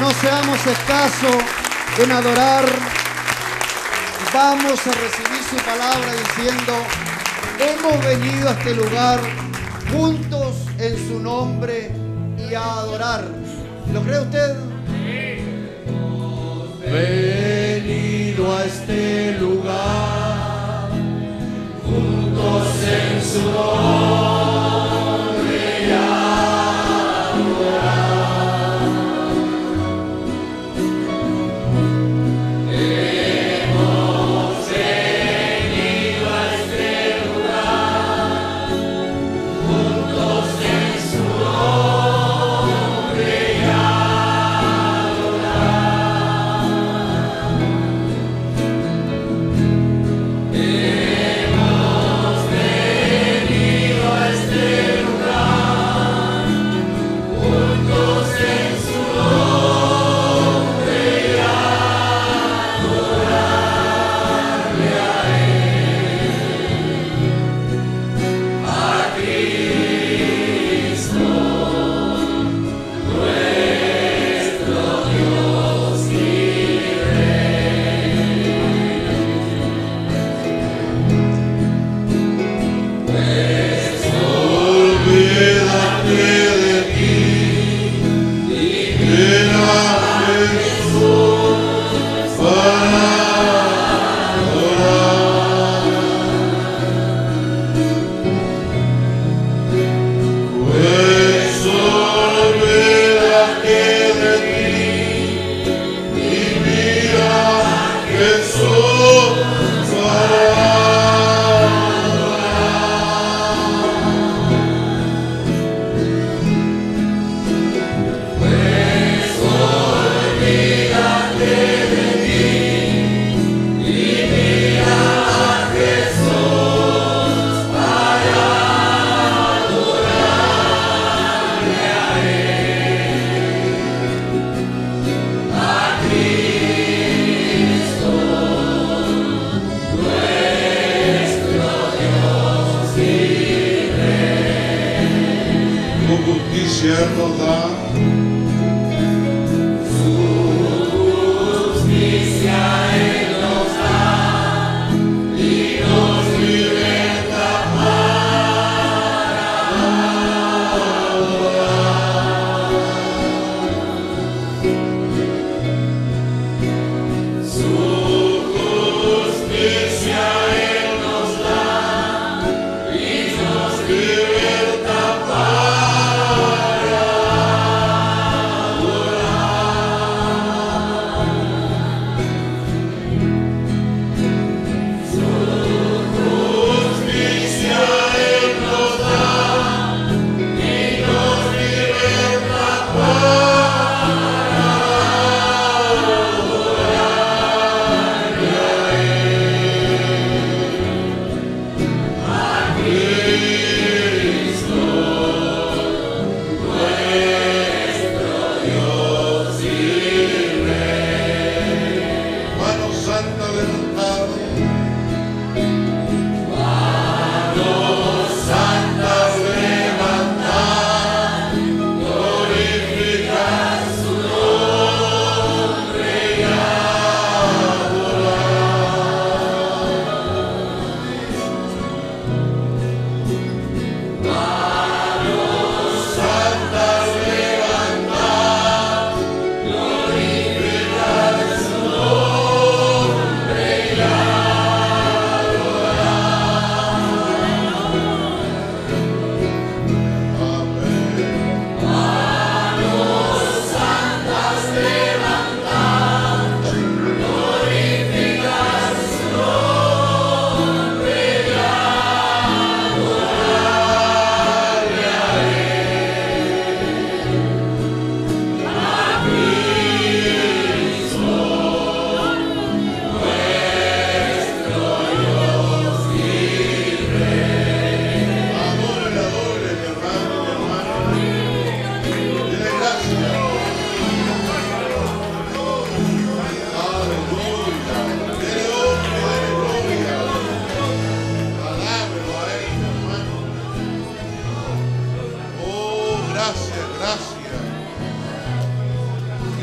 No seamos escasos en adorar. Vamos a recibir su palabra diciendo: hemos venido a este lugar juntos en su nombre y a adorar. ¿Lo cree usted? Sí. Hemos venido a este lugar juntos en su nombre y a adorar.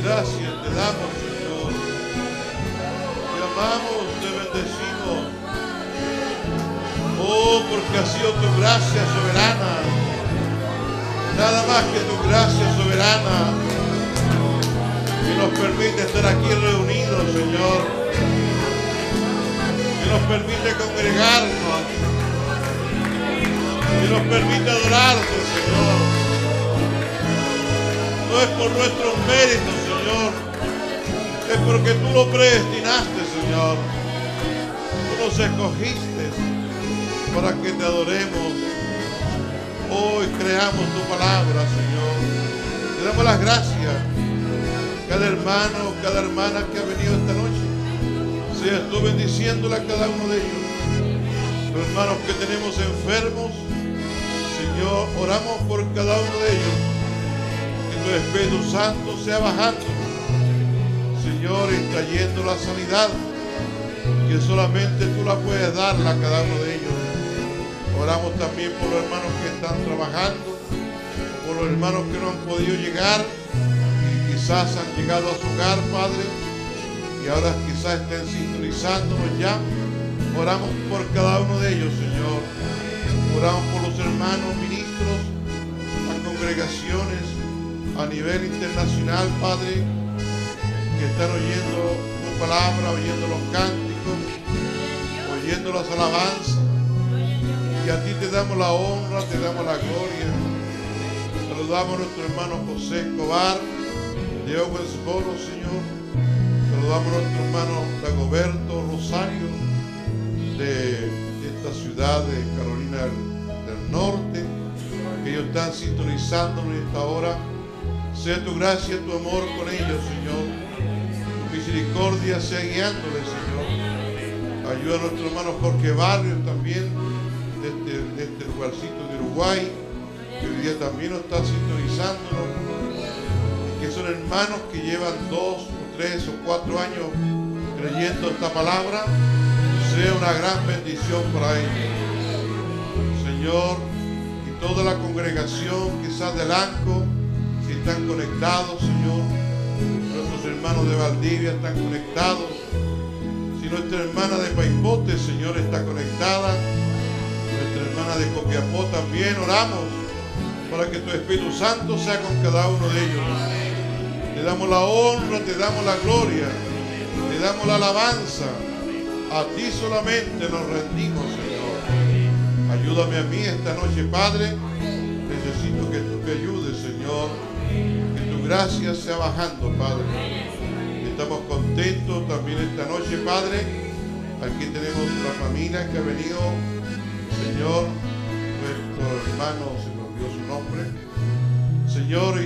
Gracias. de tu gracia soberana que nos permite estar aquí reunidos, Señor, que nos permite congregarnos, que nos permite adorarte, Señor. No es por nuestros méritos, Señor, es porque tú lo predestinaste, Señor. Tú nos escogiste para que te adoremos. Hoy creamos tu palabra, Señor. Te damos las gracias. Cada hermano, cada hermana que ha venido esta noche, seas tú bendiciéndola a cada uno de ellos. Los hermanos que tenemos enfermos, Señor, oramos por cada uno de ellos. Que tu Espíritu Santo sea bajando, Señor, y trayendo la sanidad que solamente tú la puedes darle a cada uno de ellos. Oramos también por los hermanos que están trabajando, por los hermanos que no han podido llegar y quizás han llegado a su hogar, Padre, y ahora quizás estén sintonizándonos ya. Oramos por cada uno de ellos, Señor. Oramos por los hermanos ministros, las congregaciones a nivel internacional, Padre, que están oyendo tu palabra, oyendo los cánticos, oyendo las alabanzas. Y a ti te damos la honra, te damos la gloria. Saludamos a nuestro hermano José Escobar, de Owensboro, Señor. Saludamos a nuestro hermano Dagoberto Rosario, de esta ciudad de Carolina del Norte, que ellos están sintonizándonos en esta hora. Sea tu gracia, tu amor con ellos, Señor. Tu misericordia sea guiándoles, Señor. Ayuda a nuestro hermano Jorge Barrio también, de este lugarcito de Uruguay, que hoy día también nos está sintonizándonos, que son hermanos que llevan 2 o 3 o 4 años creyendo esta palabra. Sea una gran bendición para ellos, Señor, y toda la congregación quizás de Lanco, si están conectados, Señor. Nuestros hermanos de Valdivia están conectados. Si nuestra hermana de Paipote, Señor, está conectada, hermana de Copiapó también, oramos para que tu Espíritu Santo sea con cada uno de ellos. Te damos la honra, te damos la gloria, te damos la alabanza. A ti solamente nos rendimos, Señor. Ayúdame a mí esta noche, Padre. Necesito que tú me ayudes, Señor. Que tu gracia sea bajando, Padre. Estamos contentos también esta noche, Padre. Aquí tenemos la familia que ha venido, Señor, nuestro hermano, se nos dio su nombre, Señor,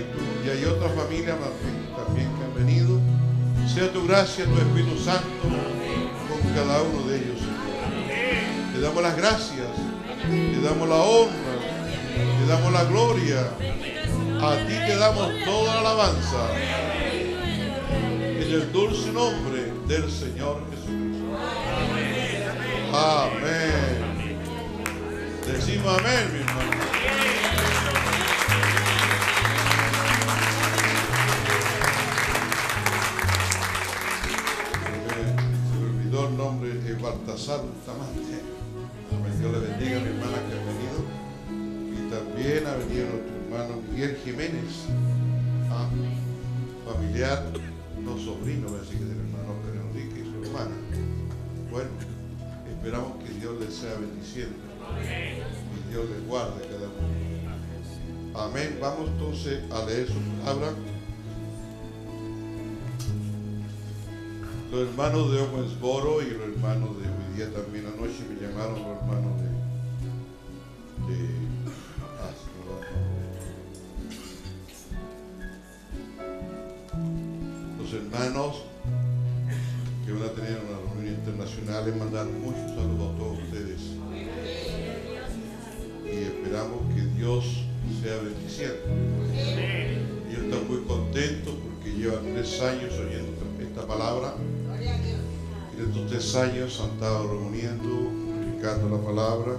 y hay otra familia también que han venido. Sea tu gracia, tu Espíritu Santo con cada uno de ellos, Señor. Te damos las gracias, te damos la honra, te damos la gloria. A ti te damos toda la alabanza, en el dulce nombre del Señor Jesucristo. Amén. Decimos amén, mi hermano. Se me olvidó el nombre, es Baltasar Tamate. Dios le bendiga a mi hermana que ha venido. Y también ha venido nuestro hermano Miguel Jiménez, familiar, no sobrino, así que del hermano Pedro Enrique y su hermana. Bueno, esperamos que Dios les sea bendiciendo. Y Dios les guarde cada uno. Amén. Vamos entonces a leer su palabra. Los hermanos de Owensboro y los hermanos de hoy día también anoche me llamaron, los hermanos los hermanos que van a tener una reunión internacional, les mandaron muchos saludos a todos ustedes. Y esperamos que Dios sea bendiciendo. Ellos están muy contentos porque llevan 3 años oyendo esta palabra. En estos 3 años han estado reuniendo, explicando la palabra.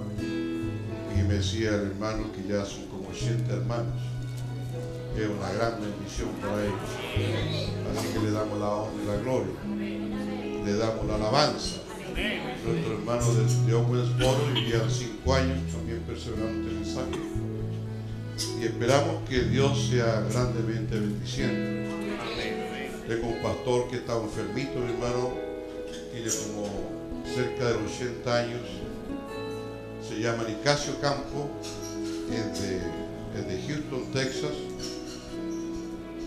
Y me decía el hermano que ya son como 80 hermanos. Es una gran bendición para ellos. Así que le damos la honra y la gloria. Le damos la alabanza. Nuestro hermano de Owensboro, y llevan 5 años también perseverando este mensaje. y esperamos que Dios sea grandemente bendiciendo. Tengo un pastor que está enfermito, mi hermano, tiene como cerca de 80 años, se llama Nicasio Campo, es de Houston, Texas,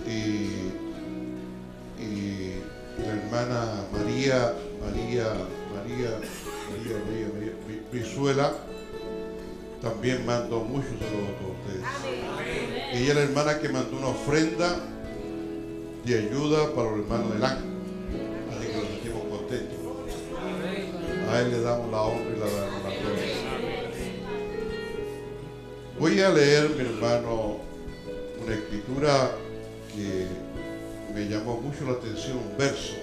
y la hermana María Visuela también mandó muchos saludos a todos ustedes. Ella es la hermana que mandó una ofrenda de ayuda para los hermanos del ángel, así que nos sentimos contentos. A él le damos la honra y la damos la gloria. Voy a leer, mi hermano, una escritura que me llamó mucho la atención, un verso,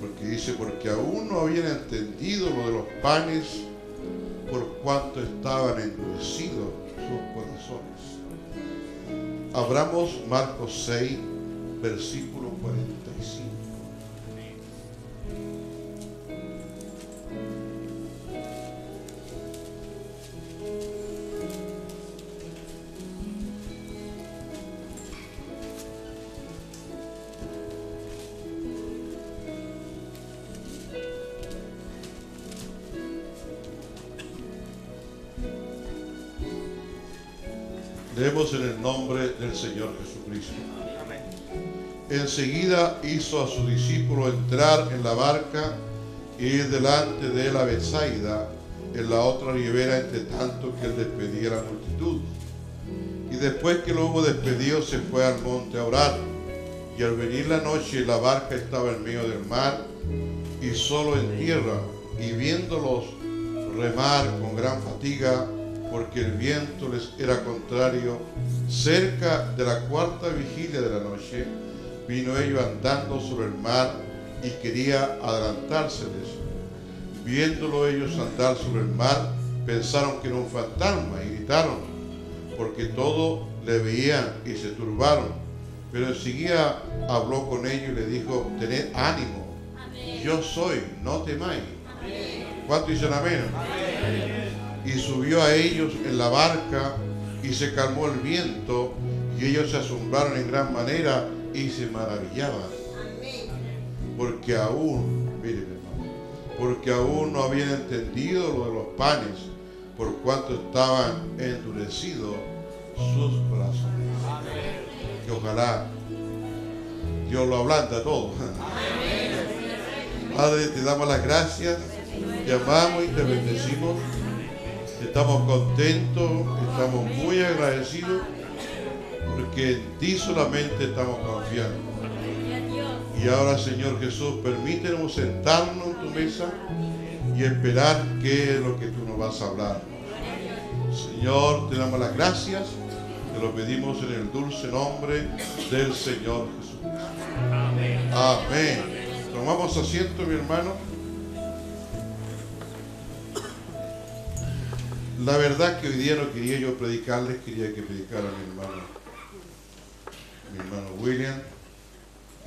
porque dice: porque aún no habían entendido lo de los panes, por cuanto estaban endurecidos sus corazones. Abramos Marcos 6, versículo 45. Leemos en el nombre del Señor Jesucristo. Enseguida hizo a su discípulo entrar en la barca y ir delante de él a Betsaida, en la otra ribera, entre tanto que él despedía a la multitud. Y después que lo hubo despedido, se fue al monte a orar. Y al venir la noche, la barca estaba en medio del mar y solo en tierra, y viéndolos remar con gran fatiga, porque el viento les era contrario, cerca de la cuarta vigilia de la noche, vino ellos andando sobre el mar y quería adelantárseles. Viéndolo ellos andar sobre el mar, pensaron que era un fantasma y gritaron, porque todo le veían y se turbaron. Pero enseguida habló con ellos y le dijo: tened ánimo, yo soy, no temáis. ¿Cuánto dicen amén? Amén. Y subió a ellos en la barca, y se calmó el viento, y ellos se asombraron en gran manera y se maravillaban. Porque aún, miren, porque aún no habían entendido lo de los panes, por cuanto estaban endurecidos sus corazones. Y ojalá Dios lo ablanda todo. Padre, te damos las gracias, te amamos y te bendecimos. Estamos contentos, estamos muy agradecidos, porque en ti solamente estamos confiando. Y ahora, Señor Jesús, permítenos sentarnos en tu mesa y esperar qué es lo que tú nos vas a hablar. Señor, te damos las gracias, te lo pedimos en el dulce nombre del Señor Jesucristo. Amén. Tomamos asiento, mi hermano. La verdad que hoy día no quería yo predicarles, quería que predicara mi hermano William,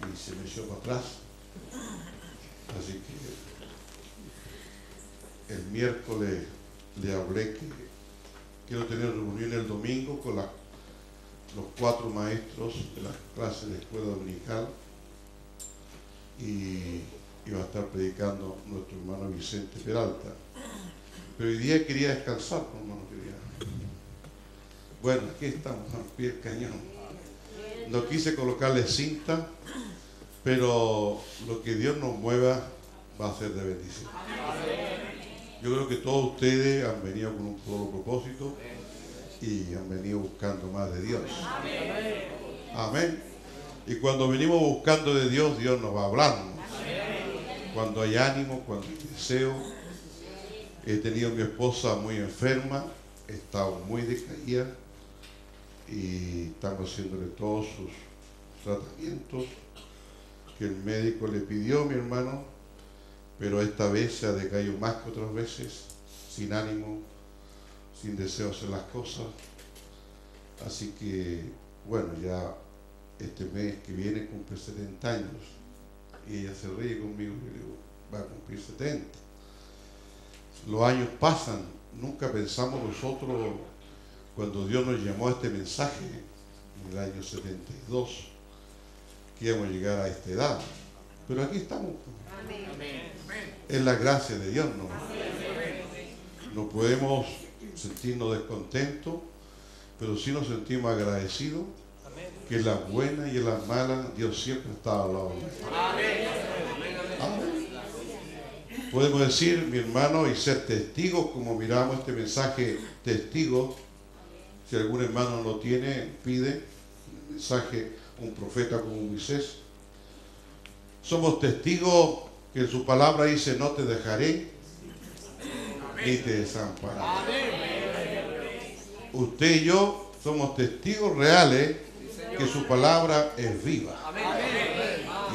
y se me echó para atrás. Así que el miércoles le hablé que quiero tener reunión el domingo con los cuatro maestros de las clases de escuela dominical, y va a estar predicando nuestro hermano Vicente Peralta. Pero hoy día quería descansar, hermano, quería. Bueno, aquí estamos, al pie del cañón. No quise colocarle cinta, pero lo que Dios nos mueva va a ser de bendición. Yo creo que todos ustedes han venido con un solo propósito y han venido buscando más de Dios. Amén. Y cuando venimos buscando de Dios, Dios nos va a hablarnos. Cuando hay ánimo, cuando hay deseo. He tenido a mi esposa muy enferma, he estado muy decaída, y estamos haciéndole todos sus tratamientos que el médico le pidió, mi hermano, pero esta vez se ha decaído más que otras veces, sin ánimo, sin deseo de hacer las cosas. Así que, bueno, ya este mes que viene cumple 70 años, y ella se ríe conmigo y le digo: va a cumplir 70. Los años pasan nunca pensamos nosotros, cuando Dios nos llamó a este mensaje en el año 72, que íbamos a llegar a esta edad. Pero aquí estamos. Amén. Es la gracia de Dios, ¿no? Amén. No podemos sentirnos descontentos, pero sí nos sentimos agradecidos que en las buenas y en las malas Dios siempre está al lado. Amén. Amén. Podemos decir, mi hermano, y ser testigos, como miramos este mensaje, testigos. Si algún hermano no tiene, pide un mensaje, un profeta como Moisés. Somos testigos que en su palabra dice: no te dejaré ni te desampararé. Usted y yo somos testigos reales que su palabra es viva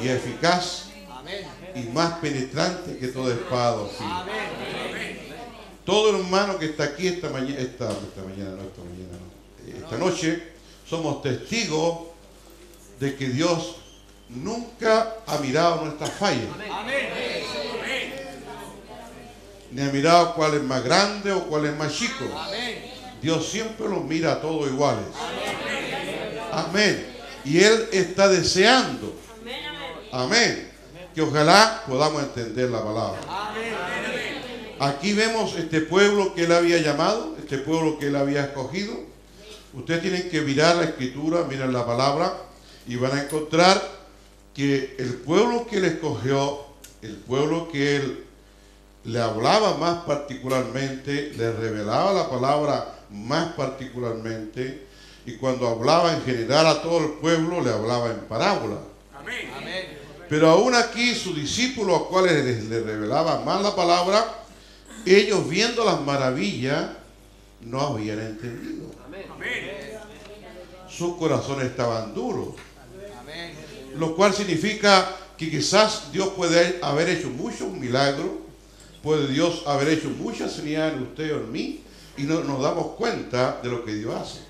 y eficaz y más penetrante que toda espada afilada. Todo hermano que está aquí esta noche, somos testigos de que Dios nunca ha mirado nuestras fallas. Ni ha mirado cuál es más grande o cuál es más chico. Dios siempre los mira a todos iguales. Amén. Y Él está deseando, amén, que ojalá podamos entender la palabra. Aquí vemos este pueblo que Él había llamado, este pueblo que Él había escogido. Ustedes tienen que mirar la escritura, miren la palabra, y van a encontrar que el pueblo que Él escogió, el pueblo que Él le hablaba más particularmente, le revelaba la palabra más particularmente, y cuando hablaba en general a todo el pueblo, le hablaba en parábola. Amén. Pero aún aquí sus discípulos, a los cuales le revelaba más la palabra, ellos, viendo las maravillas, no habían entendido. Sus corazones estaban duros. Lo cual significa que quizás Dios puede haber hecho muchos milagros, puede Dios haber hecho muchas señales en usted o en mí, y no nos damos cuenta de lo que Dios hace.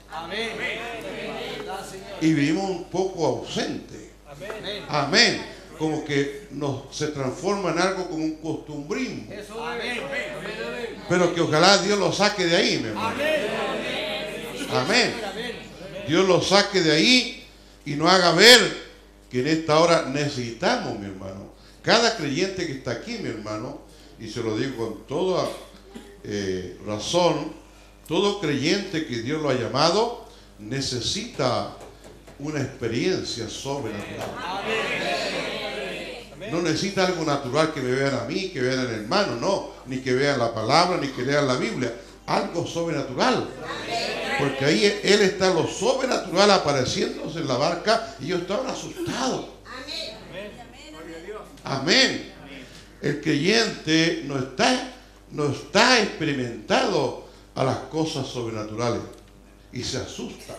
Y vivimos un poco ausentes. Amén. Como que se transforma en algo como un costumbrismo. Pero que ojalá Dios lo saque de ahí, mi hermano. Amén. Dios lo saque de ahí y nos haga ver que en esta hora necesitamos, mi hermano. Cada creyente que está aquí, mi hermano, y se lo digo con toda razón, todo creyente que Dios lo ha llamado necesita una experiencia sobrenatural. No necesita algo natural, que me vean a mí, que vean al hermano, no, ni que vean la palabra, ni que lean la Biblia, algo sobrenatural, porque ahí Él está, lo sobrenatural apareciéndose en la barca, y ellos estaban asustados. Amén. El creyente no está experimentado a las cosas sobrenaturales y se asusta.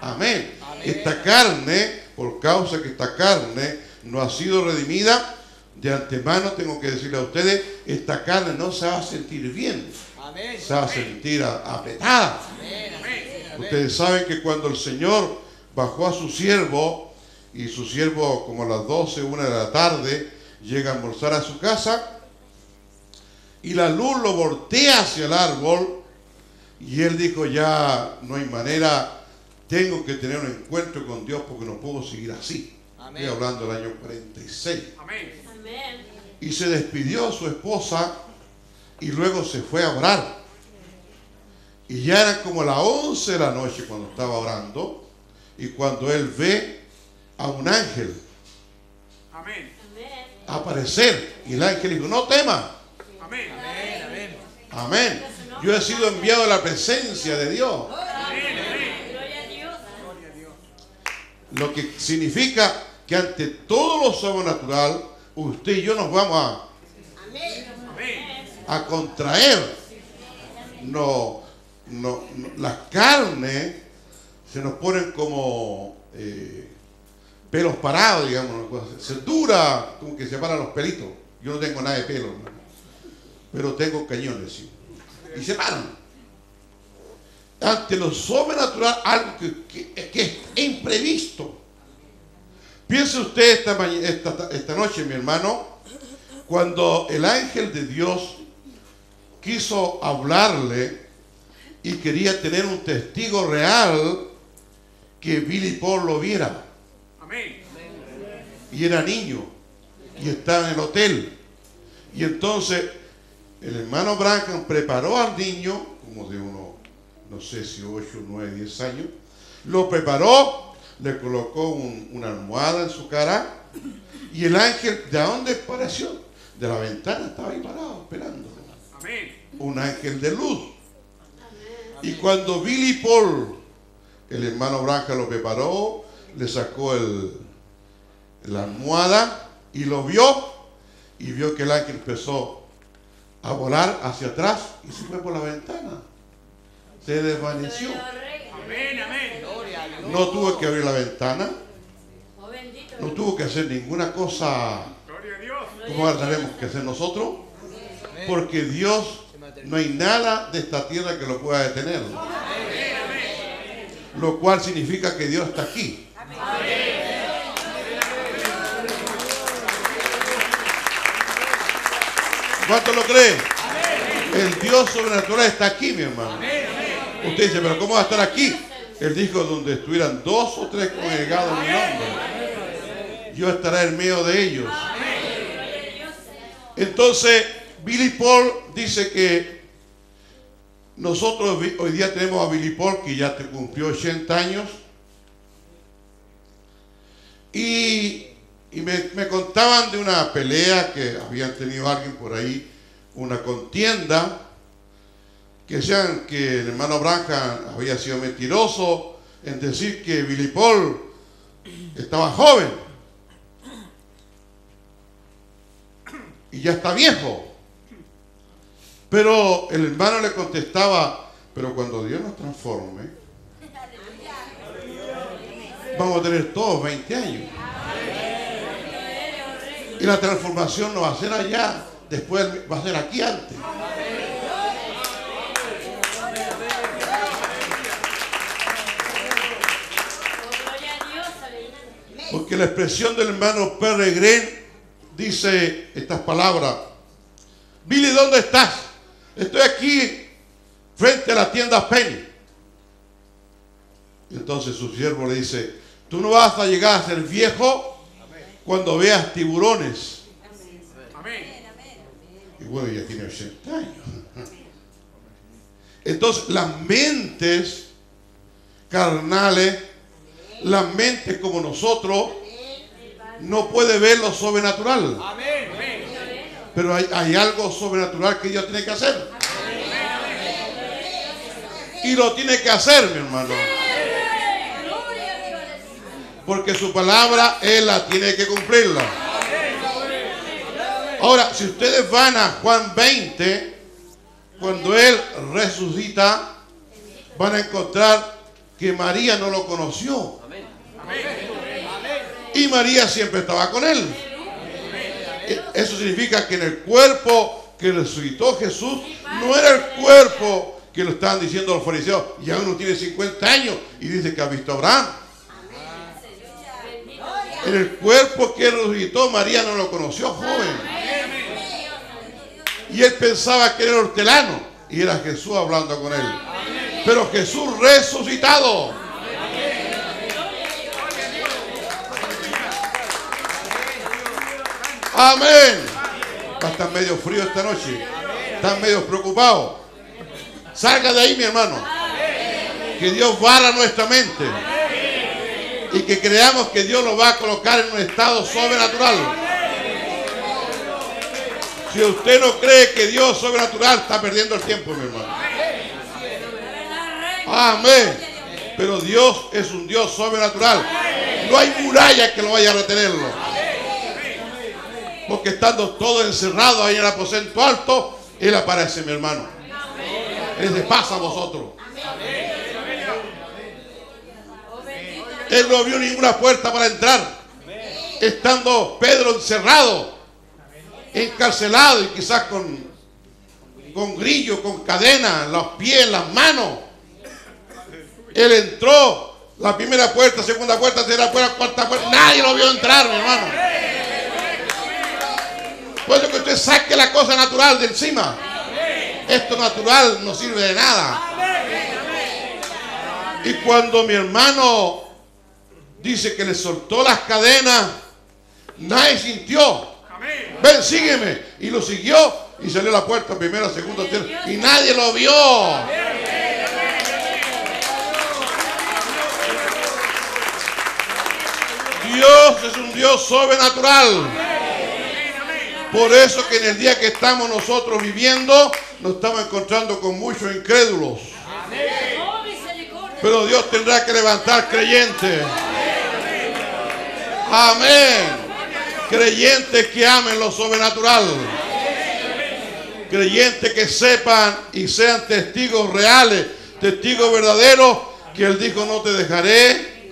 Amén. Esta carne, por causa que esta carne no ha sido redimida, de antemano tengo que decirle a ustedes, esta carne no se va a sentir bien. Amén. Se va a sentir apretada. Ustedes saben que cuando el Señor bajó a su siervo, y su siervo como a las 12, 1 de la tarde, llega a almorzar a su casa, y la luz lo voltea hacia el árbol, y él dijo: ya no hay manera, tengo que tener un encuentro con Dios porque no puedo seguir así. Estoy hablando del año 46. Y se despidió su esposa y luego se fue a orar. Y ya era como las 11 de la noche cuando estaba orando, y cuando él ve a un ángel aparecer, y el ángel dijo: no temas. Amén. Yo he sido enviado a la presencia de Dios. Lo que significa que ante todo lo sobrenatural, usted y yo nos vamos a contraer. Las carnes se nos ponen como pelos parados, digamos. Se dura, como que se paran los pelitos. Yo no tengo nada de pelo, hermano, pero tengo cañones, sí. Y se paran. Ante lo sobrenatural, algo que es imprevisto. Piense usted esta noche, mi hermano, cuando el ángel de Dios quiso hablarle y quería tener un testigo real que Billy Paul lo viera. Amén. Y era niño y estaba en el hotel. Y entonces el hermano Branham preparó al niño, como de unos, no sé si 8, 9, 10 años, lo preparó, le colocó una almohada en su cara, y el ángel, ¿de dónde apareció? De la ventana, estaba ahí parado, esperando. Amén. Un ángel de luz. Amén. Y cuando Billy Paul, el hermano Branham, lo preparó, le sacó la almohada y lo vio, y vio que el ángel empezó a volar hacia atrás y se fue por la ventana. Se desvaneció. Amén, amén. No tuvo que abrir la ventana. No tuvo que hacer ninguna cosa como tenemos que hacer nosotros. Porque Dios, no hay nada de esta tierra que lo pueda detener. Lo cual significa que Dios está aquí. ¿Cuánto lo cree? El Dios sobrenatural está aquí, mi hermano. Usted dice, pero ¿cómo va a estar aquí? Él dijo, donde estuvieran dos o tres congregados en mi nombre, yo estaré en medio de ellos. Entonces, Billy Paul dice que nosotros hoy día tenemos a Billy Paul, que ya cumplió 80 años. Y me contaban de una pelea que habían tenido alguien por ahí, una contienda, que el hermano Branham había sido mentiroso en decir que Billy Paul estaba joven y ya está viejo. Pero el hermano le contestaba, pero cuando Dios nos transforme, vamos a tener todos 20 años. Y la transformación no va a ser allá, después va a ser aquí antes. Porque la expresión del hermano Peregrine dice estas palabras: Billy, ¿dónde estás? Estoy aquí frente a la tienda Penny. Entonces su siervo le dice: tú no vas a llegar a ser viejo cuando veas tiburones. Amén. Y bueno, ya tiene 80 años. Entonces, las mentes carnales, las mentes como nosotros, no puede ver lo sobrenatural. Pero hay algo sobrenatural que Dios tiene que hacer. Y lo tiene que hacer, mi hermano. Porque su palabra, Él la tiene que cumplirla. Ahora, si ustedes van a Juan 20, cuando Él resucita, van a encontrar que María no lo conoció. Y María siempre estaba con Él. Eso significa que en el cuerpo que resucitó Jesús, no era el cuerpo que lo estaban diciendo los fariseos, ya uno tiene 50 años y dice que ha visto a Abraham. En el cuerpo que resucitó, María no lo conoció joven. Y él pensaba que era hortelano, y era Jesús hablando con él. Pero Jesús resucitado. Amén. Va a estar medio frío esta noche. Están medio preocupados. Salga de ahí, mi hermano. Que Dios vara nuestra mente. Y que creamos que Dios lo va a colocar en un estado sobrenatural. Si usted no cree que Dios es sobrenatural, está perdiendo el tiempo, mi hermano. Amén. Pero Dios es un Dios sobrenatural. No hay muralla que lo vaya a retenerlo. Porque estando todos encerrados ahí en el aposento alto, Él aparece, mi hermano. Él se pasa a vosotros. Él no abrió ninguna puerta para entrar. Estando Pedro encerrado, encarcelado y quizás con grillo, con cadena, los pies, las manos. Él entró, la primera puerta, segunda puerta, tercera puerta, cuarta puerta. Nadie lo vio entrar, mi hermano. Por eso que usted saque la cosa natural de encima. Esto natural no sirve de nada. Y cuando mi hermano dice que le soltó las cadenas, nadie sintió. Ven, sígueme. Y lo siguió y salió a la puerta, primera, segunda, tercera. Y nadie lo vio. Dios es un Dios sobrenatural. Por eso que en el día que estamos nosotros viviendo, nos estamos encontrando con muchos incrédulos. Pero Dios tendrá que levantar creyentes. Amén. Creyentes que amen lo sobrenatural. Creyentes que sepan y sean testigos reales, testigos verdaderos, que Él dijo: no te dejaré,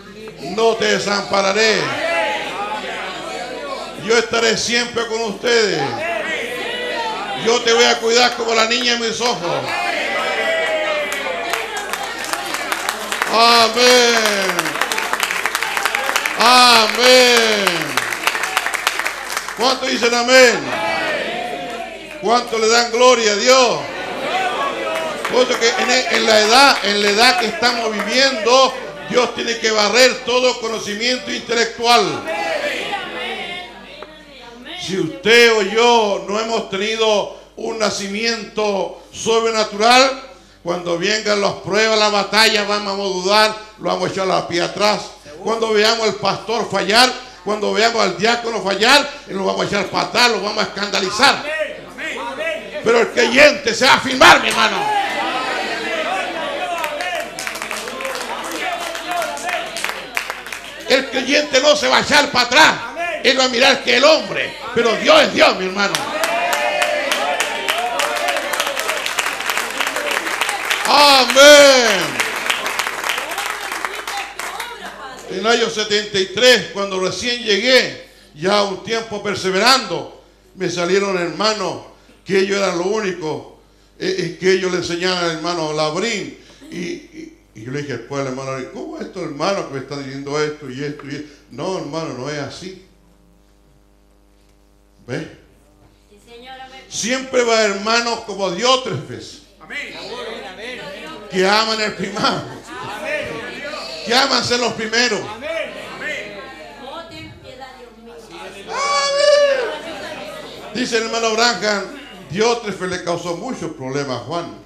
no te desampararé. Yo estaré siempre con ustedes. Yo te voy a cuidar como la niña en mis ojos. Amén. Amén. ¿Cuántos dicen amén? ¿Cuántos le dan gloria a Dios? Porque en la edad que estamos viviendo, Dios tiene que barrer todo conocimiento intelectual. Si usted o yo no hemos tenido un nacimiento sobrenatural, cuando vengan las pruebas, la batalla, vamos a dudar, lo vamos a echar la pie atrás. Cuando veamos al pastor fallar, cuando veamos al diácono fallar, lo vamos a echar patada, lo vamos a escandalizar. Pero el creyente se va a afirmar, mi hermano. El creyente no se va a echar para atrás. Él va a mirar que el hombre, pero Dios es Dios, mi hermano. Amén. En el año 73, cuando recién llegué, ya un tiempo perseverando, me salieron hermanos que ellos eran lo único, que ellos le enseñaban al hermano Labrín. Y yo le dije después al hermano Labrín: ¿cómo es esto, hermano, que me está diciendo esto y esto y esto? No, hermano, no es así. ¿Ves? Siempre va hermanos como diótrefes, que aman el primario, que aman ser los primeros. No ten piedad, Dios mío. Amén. Dice el hermano Branham: diótrefe le causó muchos problemas a Juan.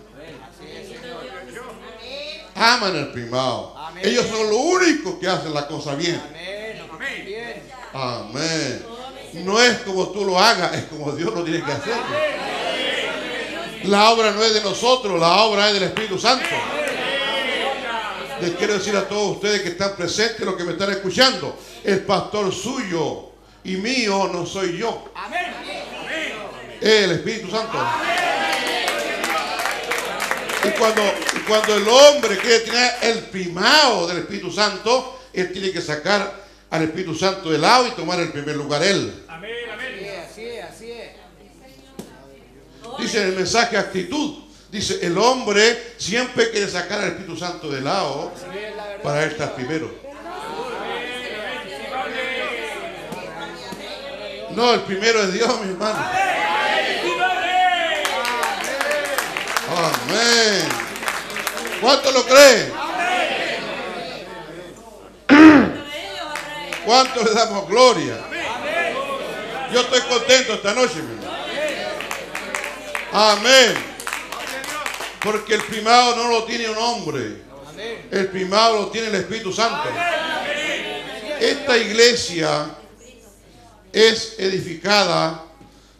Aman el primado. Ellos son los únicos que hacen la cosa bien. Amén. No es como tú lo hagas, es como Dios lo tiene que hacer. La obra no es de nosotros, la obra es del Espíritu Santo. Les quiero decir a todos ustedes que están presentes, los que me están escuchando: el pastor suyo y mío no soy yo. Amén. El Espíritu Santo. Amén. Y cuando el hombre quiere tener el primado del Espíritu Santo, él tiene que sacar al Espíritu Santo de lado y tomar el primer lugar él. Amén. Así es. Dice en el mensaje actitud. Dice: el hombre siempre quiere sacar al Espíritu Santo de lado para él estar primero. No, el primero es Dios, mi hermano. Amén. ¿Cuántos lo creen? ¿Cuántos le damos gloria? Yo estoy contento esta noche, mi hermano. Amén. Porque el primado no lo tiene un hombre. El primado lo tiene el Espíritu Santo. Esta iglesia es edificada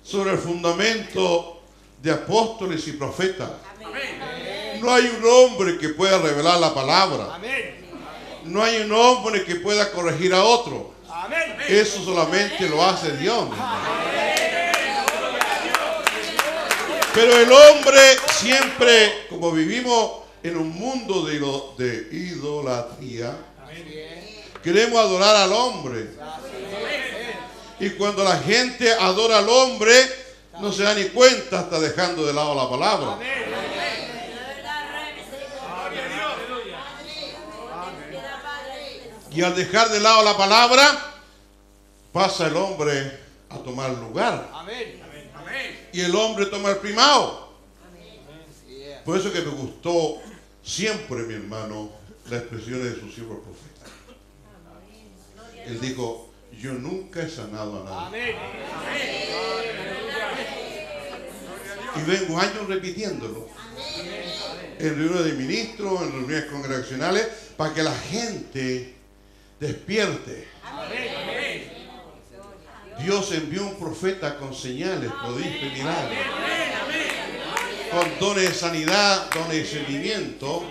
sobre el fundamento de apóstoles y profetas. No hay un hombre que pueda revelar la palabra. No hay un hombre que pueda corregir a otro. Eso solamente lo hace Dios. Pero el hombre siempre, como vivimos en un mundo de idolatría, queremos adorar al hombre. Y cuando la gente adora al hombre, no se da ni cuenta, está dejando de lado la palabra. Y al dejar de lado la palabra, pasa el hombre a tomar lugar. Amén. Y el hombre toma el primado. Amén. Por eso que me gustó siempre, mi hermano, las expresiones de su siervo profeta. Él dijo, yo nunca he sanado a nadie. Amén. Amén. Y vengo años repitiéndolo. Amén. En reuniones de ministros, en reuniones congregacionales, para que la gente despierte. Amén. Dios envió un profeta con señales, podéis mirar, con dones de sanidad, dones de sentimiento.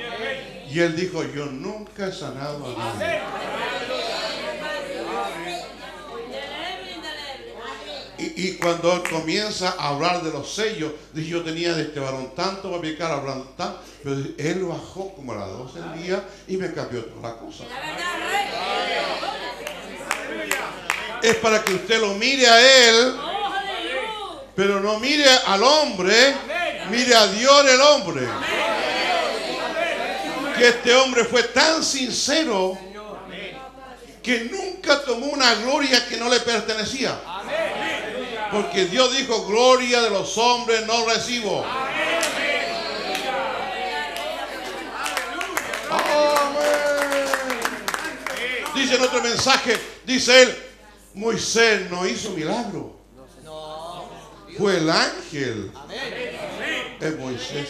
Y él dijo, yo nunca he sanado a nadie. Y cuando él comienza a hablar de los sellos, dice, yo tenía de este varón tanto para pecar, hablando tanto, pero él bajó como a las 12 del día y me cambió toda la cosa. Es para que usted lo mire a él, pero no mire al hombre, mire a Dios el hombre. Que este hombre fue tan sincero que nunca tomó una gloria que no le pertenecía. Porque Dios dijo, gloria de los hombres no recibo. Amén. Dice en otro mensaje, dice él, Moisés no hizo milagro. Fue el ángel. Es Moisés.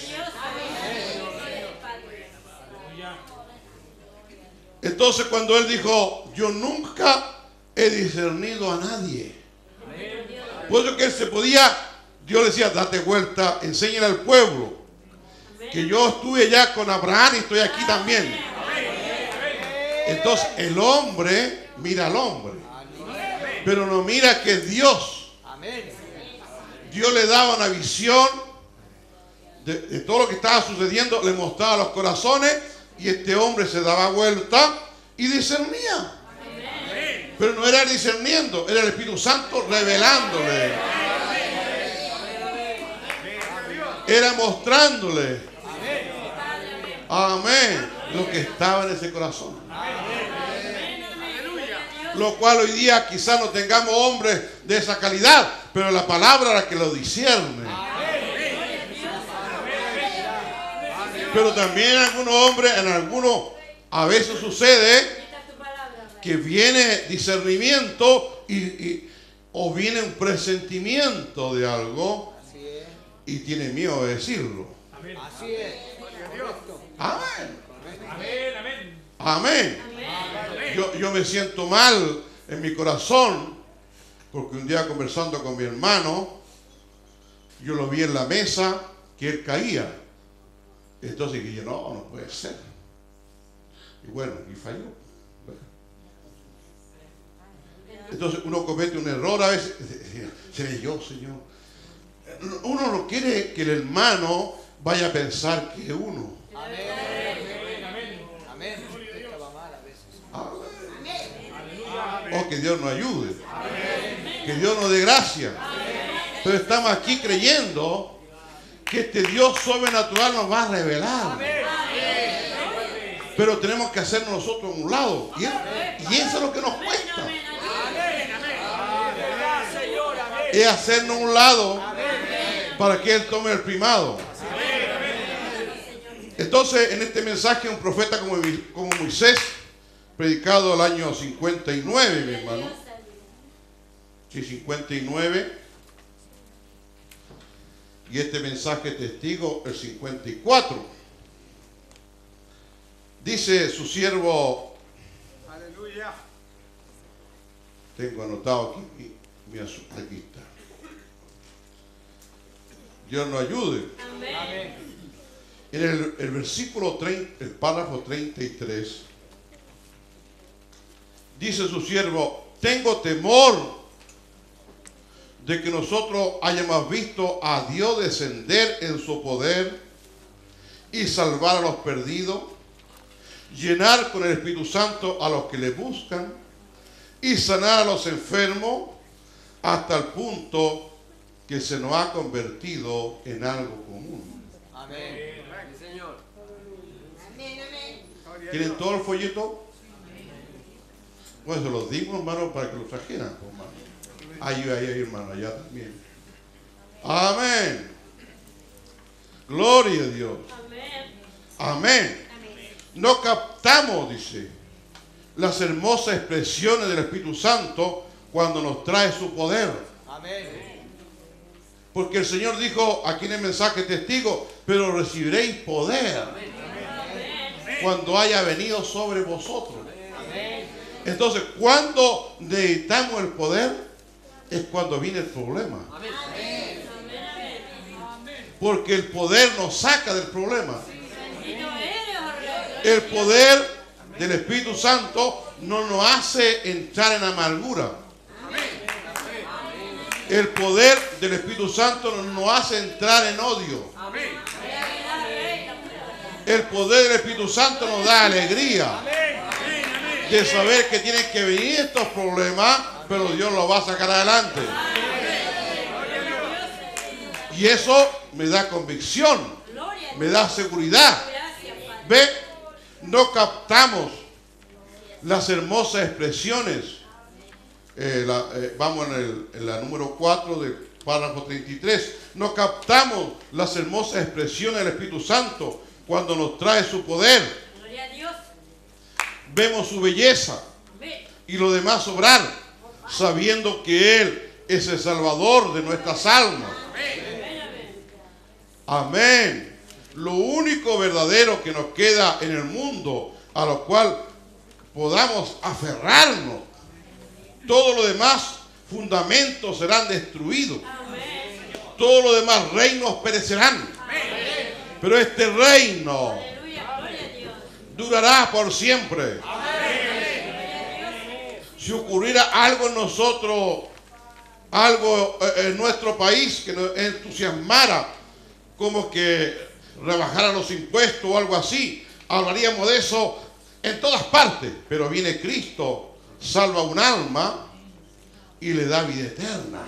Entonces cuando él dijo, yo nunca he discernido a nadie. Por eso que él se podía, Dios le decía, date vuelta, enséñale al pueblo que yo estuve allá con Abraham y estoy aquí también. Entonces el hombre mira al hombre, pero no mira que Dios. Dios le daba una visión de todo lo que estaba sucediendo, le mostraba los corazones y este hombre se daba vuelta y discernía. Pero no era discerniendo, era el Espíritu Santo revelándole. Era mostrándole. Amén. Lo que estaba en ese corazón. Lo cual hoy día quizás no tengamos hombres de esa calidad, pero la palabra era que lo discierne. Pero también algunos hombres, en algunos, a veces sucede que viene discernimiento o viene un presentimiento de algo y tiene miedo de decirlo. Así es. Amén. Amén. Amén. Amén. Yo me siento mal en mi corazón porque un día conversando con mi hermano, yo lo vi en la mesa que él caía. Entonces dije, no puede ser. Y bueno, y falló. Entonces uno comete un error a veces. Seré yo, Señor. Uno no quiere que el hermano vaya a pensar que uno. Amén. Amén. O que Dios nos ayude. Amén. Que Dios nos dé gracia. Amén. Pero estamos aquí creyendo que este Dios sobrenatural nos va a revelar. Amén. Pero tenemos que hacernos nosotros a un lado. Y eso es lo que nos cuesta. Es hacernos un lado para que él tome el primado. Entonces, en este mensaje, un profeta como Moisés, predicado el año 59, mi hermano. Sí, 59. Y este mensaje testigo, el 54. Dice su siervo. Aleluya. Tengo anotado aquí. Aquí está. Dios nos ayude. Amén. En el versículo 30, el párrafo 33, dice su siervo, tengo temor de que nosotros hayamos visto a Dios descender en su poder y salvar a los perdidos, llenar con el Espíritu Santo a los que le buscan y sanar a los enfermos, hasta el punto que se nos ha convertido en algo común. Amén. Señor. ¿Quieren todo el folleto? Bueno, se los dimos, hermano, para que lo trajeran, hermano. Ahí, hermano, allá también. Amén. Gloria a Dios. Amén. No captamos, dice, las hermosas expresiones del Espíritu Santo cuando nos trae su poder. Amén. Porque el Señor dijo aquí en el mensaje testigo, pero recibiréis poder. Amén. Cuando haya venido sobre vosotros. Amén. Entonces, cuando necesitamos el poder es cuando viene el problema. Amén. Porque el poder nos saca del problema. El poder del Espíritu Santo no nos hace entrar en amargura. El poder del Espíritu Santo no nos hace entrar en odio. El poder del Espíritu Santo nos da alegría de saber que tienen que venir estos problemas, pero Dios los va a sacar adelante. Y eso me da convicción, me da seguridad. ¿Ve? No captamos las hermosas expresiones. Vamos en la número 4 del párrafo 33. No captamos las hermosas expresiones del Espíritu Santo cuando nos trae su poder. Gloria a Dios. Vemos su belleza y lo demás obrar, sabiendo que Él es el Salvador de nuestras almas. Amén. Lo único verdadero que nos queda en el mundo, a lo cual podamos aferrarnos. Todo lo demás fundamentos serán destruidos. Todos los demás reinos perecerán. Pero este reino durará por siempre. Si ocurriera algo en nosotros, algo en nuestro país que nos entusiasmara, como que rebajara los impuestos o algo así, hablaríamos de eso en todas partes. Pero viene Cristo, salva un alma y le da vida eterna.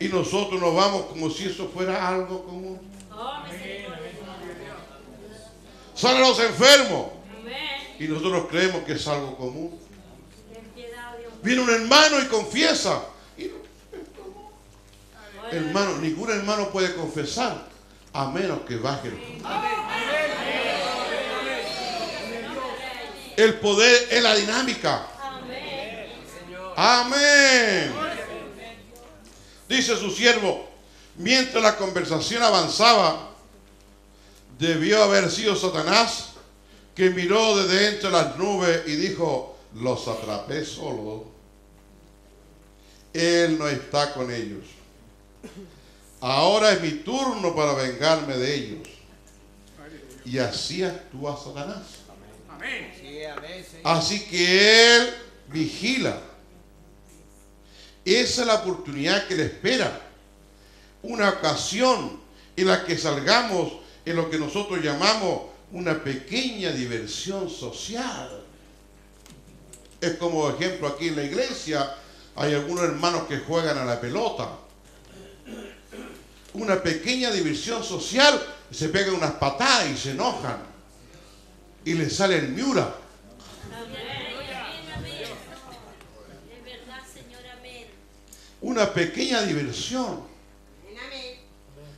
Y nosotros nos vamos como si eso fuera algo común. Salen los enfermos y nosotros creemos que es algo común. Viene un hermano y confiesa. Hermano, ningún hermano puede confesar a menos que baje el poder. El poder es la dinámica. Amén. Dice su siervo, mientras la conversación avanzaba, debió haber sido Satanás que miró desde entre las nubes y dijo, los atrapé solos. Él no está con ellos. Ahora es mi turno para vengarme de ellos. Y así actúa Satanás. Así que él vigila. Esa es la oportunidad que le espera. Una ocasión en la que salgamos en lo que nosotros llamamos una pequeña diversión social. Es como ejemplo aquí en la iglesia hay algunos hermanos que juegan a la pelota. Una pequeña diversión social, se pegan unas patadas y se enojan y les sale el Miura. Una pequeña diversión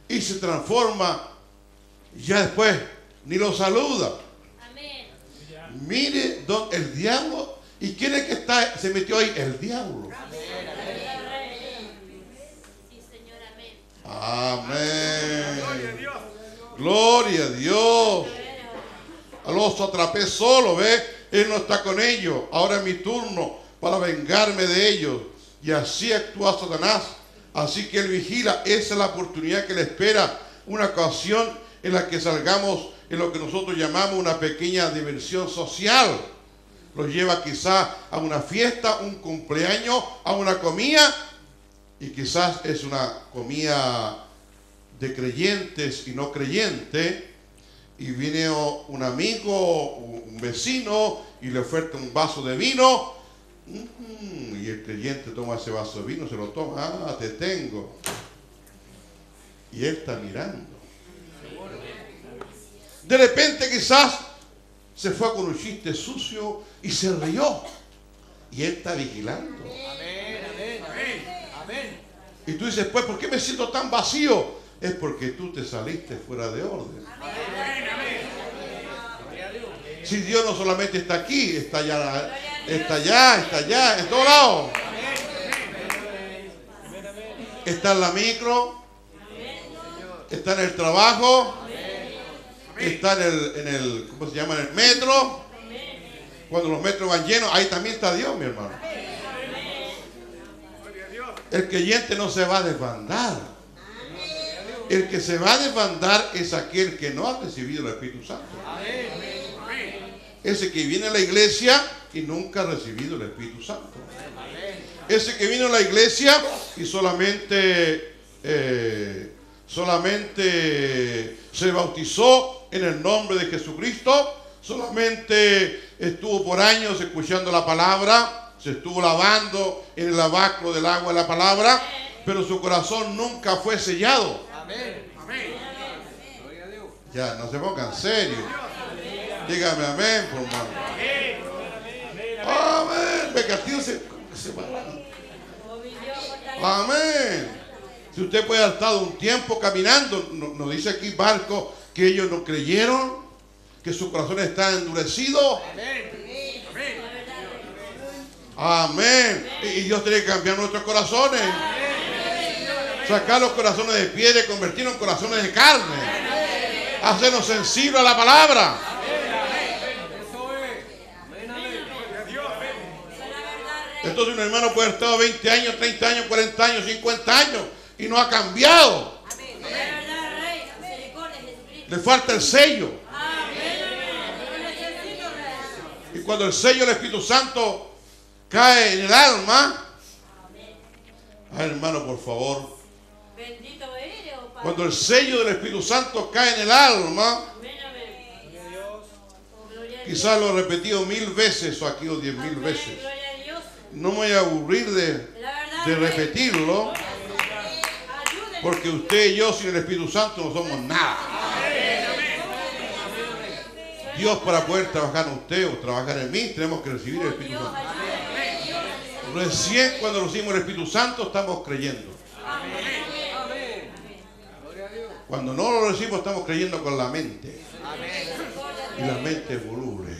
y se transforma, ya después ni lo saluda. Mire el diablo. ¿Y quién es que está, se metió ahí? El diablo. Amén. Gloria a Dios. A los atrapé solo, ¿ves? Él no está con ellos. Ahora es mi turno para vengarme de ellos. Y así actúa Satanás. Así que él vigila. Esa es la oportunidad que le espera. Una ocasión en la que salgamos en lo que nosotros llamamos una pequeña diversión social. Lo lleva quizás a una fiesta, un cumpleaños, a una comida. Y quizás es una comida de creyentes y no creyentes. Y viene un amigo, un vecino, y le oferta un vaso de vino. Y el creyente toma ese vaso de vino, se lo toma. Ah, te tengo. Y él está mirando. De repente quizás se fue con un chiste sucio y se rió. Y él está vigilando. Amén. Y tú dices, pues, ¿por qué me siento tan vacío? es porque tú te saliste fuera de orden. Si Dios no solamente está aquí, está allá, en todos lados. Está en la micro, está en el trabajo, está en el ¿cómo se llama? En el metro. Cuando los metros van llenos, ahí también está Dios, mi hermano. El creyente no se va a desbandar. El que se va a desbandar es aquel que no ha recibido el Espíritu Santo. Ese que viene a la iglesia y nunca ha recibido el Espíritu Santo. Ese que vino a la iglesia y solamente se bautizó en el nombre de Jesucristo, solamente estuvo por años escuchando la palabra, se estuvo lavando en el lavacro del agua de la palabra, pero su corazón nunca fue sellado. Amén. Amén. Ya, no se pongan serios. Dígame amén, por favor. Amén. Me castigo se va. Amén. Si usted puede haber estado un tiempo caminando, nos dice aquí Barco que ellos no creyeron, que su corazón está endurecido. Amén. Amén. Y Dios tiene que cambiar nuestros corazones. Sacar los corazones de piedra y convertirlos en corazones de carne. Hacernos sensibles a la palabra. Entonces un hermano puede haber estado 20 años, 30 años, 40 años, 50 años y no ha cambiado. Le falta el sello. Y cuando el sello del Espíritu Santo cae en el alma, ay, hermano, por favor. Bendito eres, oh Padre. Cuando el sello del Espíritu Santo cae en el alma, quizás lo he repetido 1000 veces o aquí o 10.000 veces. No me voy a aburrir de repetirlo, porque usted y yo sin el Espíritu Santo no somos nada. Dios, para poder trabajar en usted o trabajar en mí, tenemos que recibir el Espíritu Santo. Recién cuando recibimos el Espíritu Santo estamos creyendo. Amén. Cuando no lo recibimos estamos creyendo con la mente. Y la mente es voluble.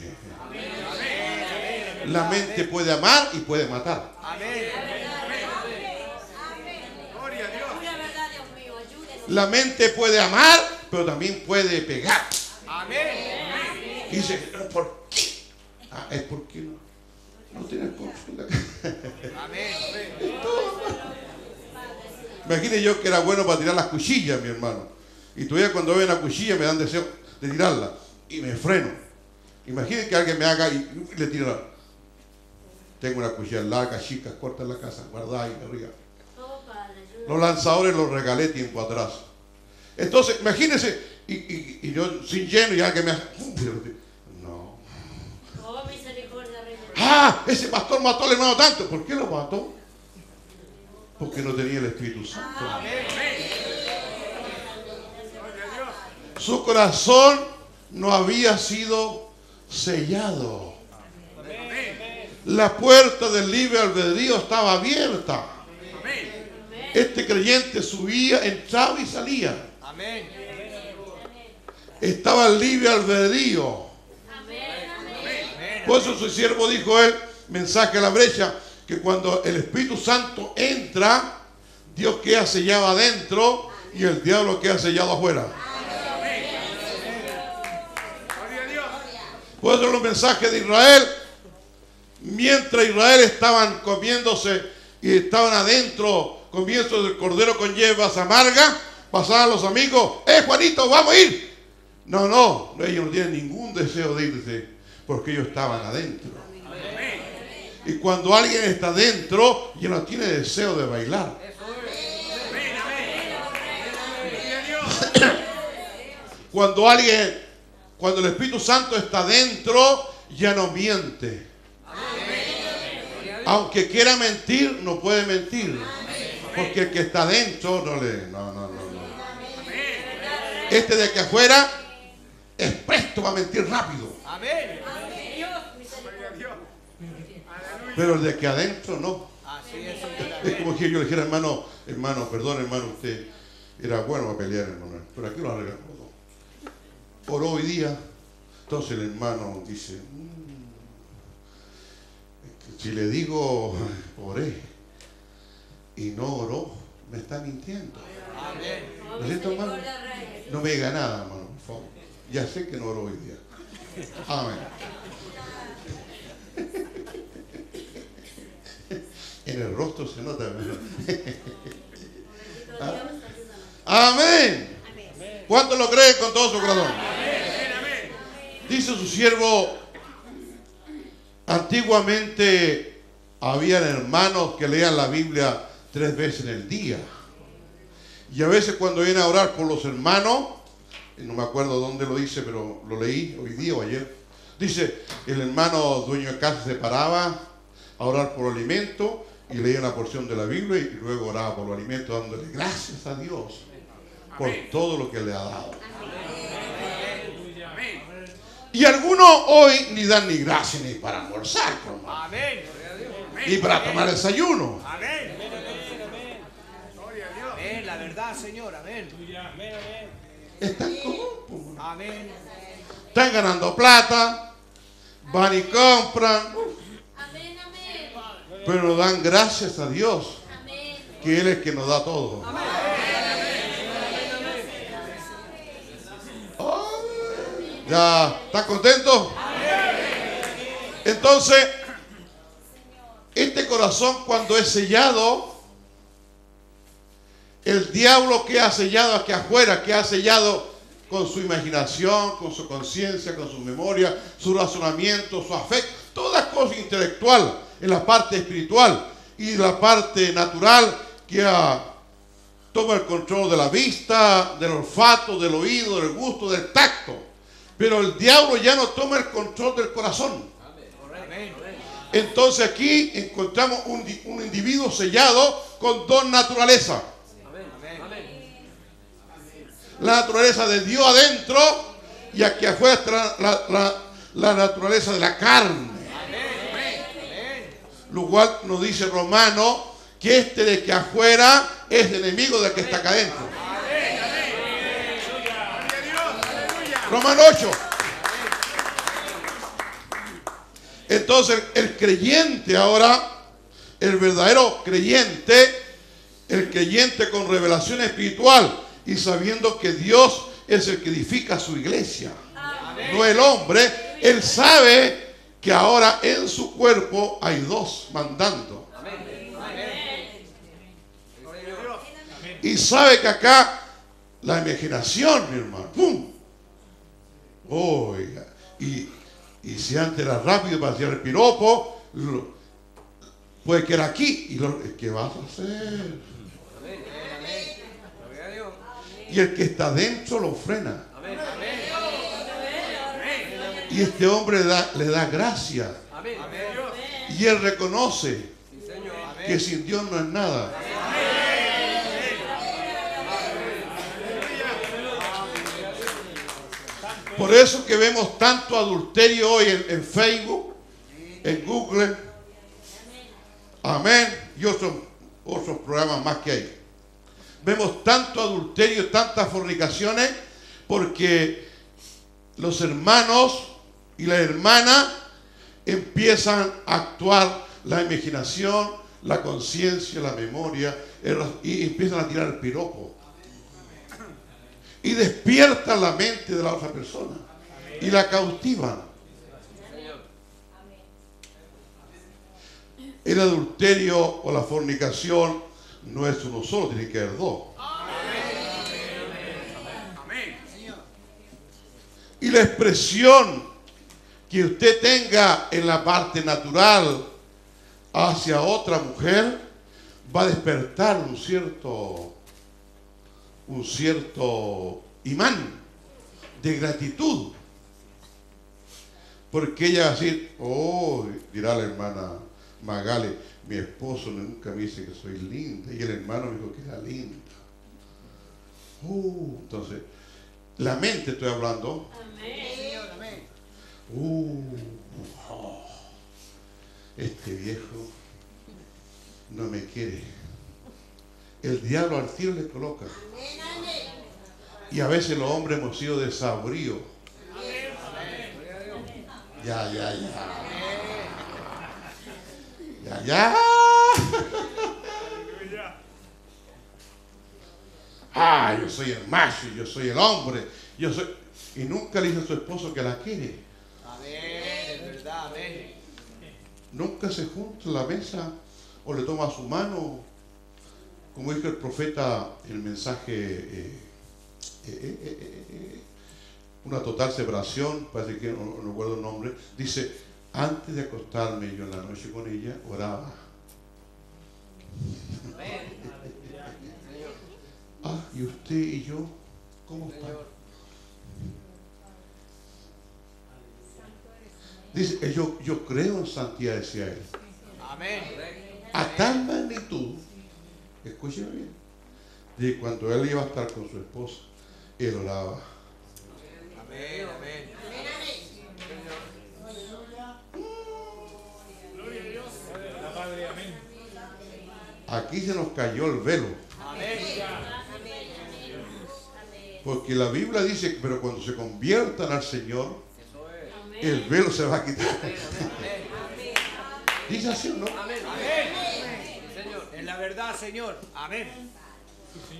La mente puede amar y puede matar. La mente puede amar, pero también puede pegar. Y dice, ¿por qué? Ah, es porque no. No tienes confianza. Imagínese yo que era bueno para tirar las cuchillas, mi hermano. Y todavía cuando veo una cuchilla me dan deseo de tirarla. Y me freno. Imagínense que alguien me haga y le tira. Tengo una cuchilla larga, chica, corta en la casa, guardada ahí arriba. Los lanzadores los regalé tiempo atrás. Entonces, imagínense, y yo sin lleno y alguien me hace. Ah, ese pastor mató al hermano tanto. ¿Por qué lo mató? Porque no tenía el Espíritu Santo. Su corazón no había sido sellado. La puerta del libre albedrío estaba abierta. Este creyente subía, entraba y salía. Estaba el libre albedrío. Por eso su siervo dijo él, mensaje a la brecha, que cuando el Espíritu Santo entra, Dios queda sellado adentro y el diablo queda sellado afuera. Por eso los mensajes de Israel, mientras Israel estaban comiéndose y estaban adentro, comienzo del cordero con hierbas amargas, pasaban los amigos, Juanito, vamos a ir. No, no, ellos no tienen ningún deseo de irse. Porque ellos estaban adentro. Amén. Y cuando alguien está adentro, ya no tiene deseo de bailar. Amén. Cuando el Espíritu Santo está adentro, ya no miente. Amén. Aunque quiera mentir, no puede mentir. Amén. Porque el que está adentro no le. No. Este de aquí afuera es presto a mentir rápido. Amén. Pero de que adentro no. Es como que yo le dijera, hermano, perdón, hermano, usted Era bueno a pelear, hermano, pero aquí lo arreglamos todo. Por hoy día, entonces el hermano dice, si le digo oré y no oró, me está mintiendo. Amén. ¿No es esto, hermano? No me diga nada, hermano, por favor. Ya sé que no oró hoy día. Amén. En el rostro se nota, hermano. Amén. ¿Cuánto lo cree con todo su corazón? Dice su siervo, antiguamente habían hermanos que leían la Biblia 3 veces en el día. Y a veces cuando vienen a orar por los hermanos, no me acuerdo dónde lo dice, pero lo leí hoy día o ayer, dice, el hermano dueño de casa se paraba a orar por alimento y leía una porción de la Biblia y luego oraba por los alimentos dándole gracias a Dios por todo lo que le ha dado. Y algunos hoy ni dan ni gracias ni para almorzar, hermano, ni para tomar desayuno. La verdad, Señor, amén. Están común, amén. Están ganando plata, van y compran, pero nos dan gracias a Dios, que Él es el que nos da todo. Amén. Oh, ¿ya están contentos? Entonces, este corazón cuando es sellado, el diablo que ha sellado aquí afuera, que ha sellado con su imaginación, con su conciencia, con su memoria, su razonamiento, su afecto, toda cosa intelectual, en la parte espiritual y la parte natural que toma el control de la vista, del olfato, del oído, del gusto, del tacto. Pero el diablo ya no toma el control del corazón. Entonces aquí encontramos un individuo sellado con 2 naturalezas. La naturaleza de Dios adentro y aquí afuera está la naturaleza de la carne. Lo cual nos dice Romano que este de que afuera es enemigo del que está acá adentro. Romano 8. Entonces el creyente ahora, el verdadero creyente, el creyente con revelación espiritual y sabiendo que Dios es el que edifica su iglesia, no el hombre, él sabe que ahora en su cuerpo hay 2 mandando. Amén. Y sabe que acá la imaginación, mi hermano, ¡pum! Oiga, y si antes era rápido para hacer el piropo, puede que era aquí. ¿Qué vas a hacer? Y el que está dentro lo frena. Y este hombre le da gracia. Amén. Y él reconoce, sí, Señor, que sin Dios no es nada. Amén. Por eso que vemos tanto adulterio hoy en Facebook, en Google, amén, y otros programas más que hay. Vemos tanto adulterio, tantas fornicaciones, porque los hermanos y la hermana empiezan a actuar la imaginación, la conciencia, la memoria, y empiezan a tirar el piropo y despiertan la mente de la otra persona y la cautivan. El adulterio o la fornicación no es uno solo, tiene que haber 2. Y la expresión que usted tenga en la parte natural hacia otra mujer va a despertar un cierto imán de gratitud, porque ella va a decir, oh, dirá la hermana Magali, mi esposo nunca me dice que soy linda y el hermano me dijo que era linda. Entonces la mente, estoy hablando. Amén. Este viejo no me quiere. El diablo al tiro le coloca. Amén. Y a veces los hombres hemos sido desabríos. Ah, yo soy el macho, yo soy el hombre, yo soy... Y nunca le dice a su esposo que la quiere. Amén, es verdad, amén. Nunca se junta a la mesa o le toma su mano. Como dijo el profeta, el mensaje... una total separación, parece que no recuerdo el nombre, dice, antes de acostarme yo en la noche con ella, oraba. Ah, y usted y yo, ¿cómo están? Dice, yo creo en santidad, decía él. Amén. A tal magnitud, escúcheme bien, de cuando él iba a estar con su esposa, él oraba. Amén, amén. Gloria a Dios. La Padre, amén. Aquí se nos cayó el velo. Amén. Porque la Biblia dice, pero cuando se conviertan al Señor, el velo se va a quitar. Dice así, ¿no? Amén. Señor, es la verdad, Señor. Amén.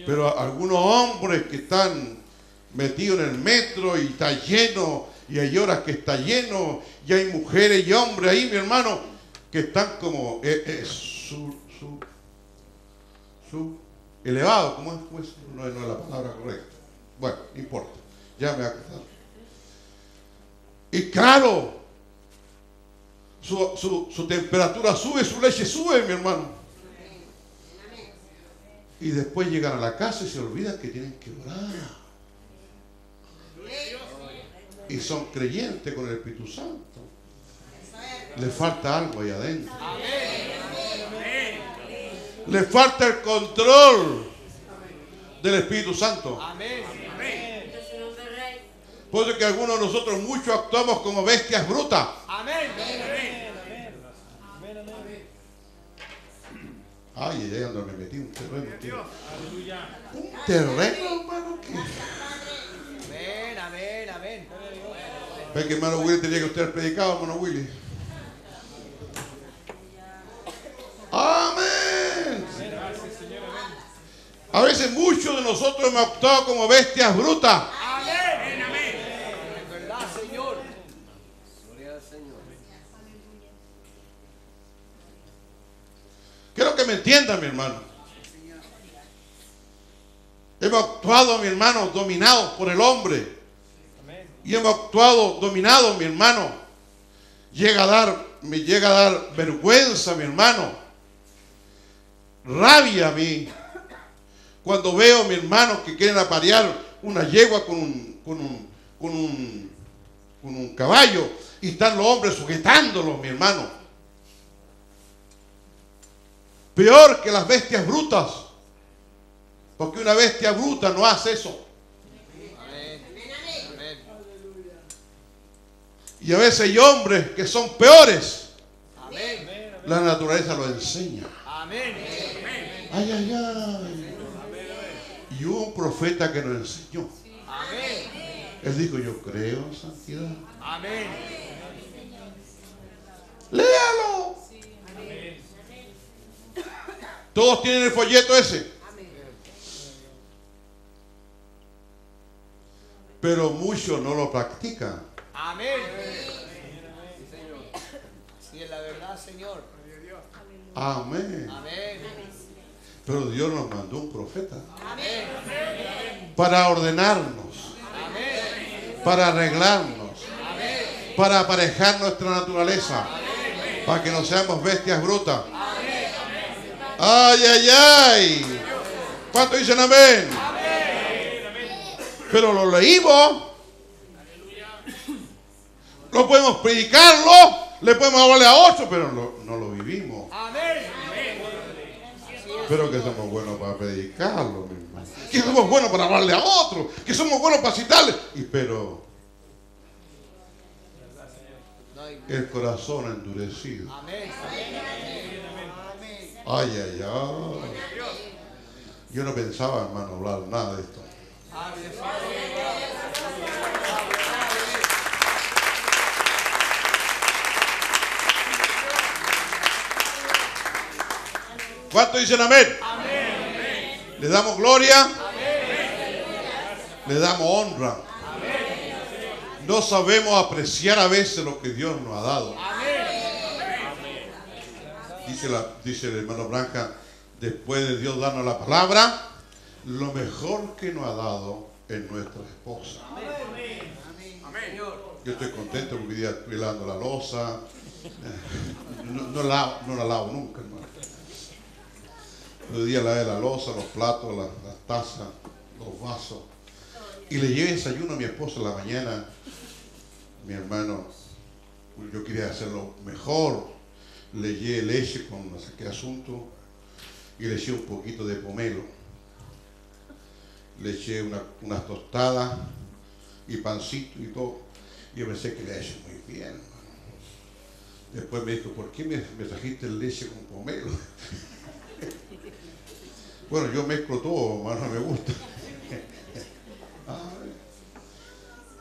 Pero algunos hombres que están metido en el metro y está lleno, y hay horas que está lleno, y hay mujeres y hombres ahí, mi hermano, que están como elevado, ¿cómo es? Pues no es la palabra correcta. Bueno, no importa, ya me va a quedar. Y claro, su temperatura sube, su leche sube, mi hermano. Y después llegan a la casa y se olvidan que tienen que orar. Y son creyentes con el Espíritu Santo. Le falta algo ahí adentro. Le falta el control del Espíritu Santo. Por eso que algunos de nosotros, muchos, actuamos como bestias brutas. Ay, ya me metí un terreno. Un terreno, hermano, que... Amén, amén. ¿Ves que hermano Willy tenía que usted predicado, hermano Willy? Amén. A veces muchos de nosotros hemos optado como bestias brutas. Amén, amén. Es verdad, Señor. Gloria al Señor. Quiero que me entiendan, mi hermano. Hemos actuado, mi hermano, dominados por el hombre. Y hemos actuado dominados, mi hermano. Me llega a dar vergüenza, mi hermano. Rabia a mí. Cuando veo, mi hermano, que quieren aparear una yegua con un caballo. Y están los hombres sujetándolos, mi hermano. Peor que las bestias brutas. Porque una bestia bruta no hace eso. Y a veces hay hombres que son peores. Amén. La naturaleza lo enseña. Amén. Ay, ay, ay. Y hubo un profeta que nos enseñó. Amén. Él dijo, yo creo en santidad. Amén. Léalo. Amén. Todos tienen el folleto ese. Pero muchos no lo practican. Amén. Sí, es la verdad, Señor. Amén. Pero Dios nos mandó un profeta. Amén. Para ordenarnos. Amén. Para arreglarnos. Amén. Para aparejar nuestra naturaleza. Amén. Para que no seamos bestias brutas. Amén. Ay, ay, ay. ¿Cuántos dicen amén? Pero lo leímos. No podemos predicarlo, le podemos hablarle a otro, pero no lo vivimos. Amén. Pero que somos buenos para predicarlo, mi hermano. Que somos buenos para hablarle a otro, que somos buenos para citarle. Pero el corazón endurecido. Amén. Ay, ay, ay. Yo no pensaba, hermano, hablar nada de esto. ¿Cuántos dicen amén? Amén. ¿Les damos gloria? Amén. ¿Les damos honra? Amén. No sabemos apreciar a veces lo que Dios nos ha dado. Amén. Dice el hermano Branham, después de Dios darnos la palabra, lo mejor que nos ha dado es nuestra esposa. Amén. Yo estoy contento porque hoy día estoy lavando la loza. No la lavo nunca, hermano. Hoy día lavé la loza, los platos, las tazas, los vasos. Y le llevé desayuno a mi esposa en la mañana. Mi hermano, yo quería hacerlo mejor. Le llevé leche con no sé qué asunto. Y le eché un poquito de pomelo. Le eché unas tostadas y pancito y todo. Y yo pensé que le eché muy bien, hermano. Después me dijo, ¿por qué me trajiste leche con pomelo? Bueno, yo mezclo todo, hermano, me gusta.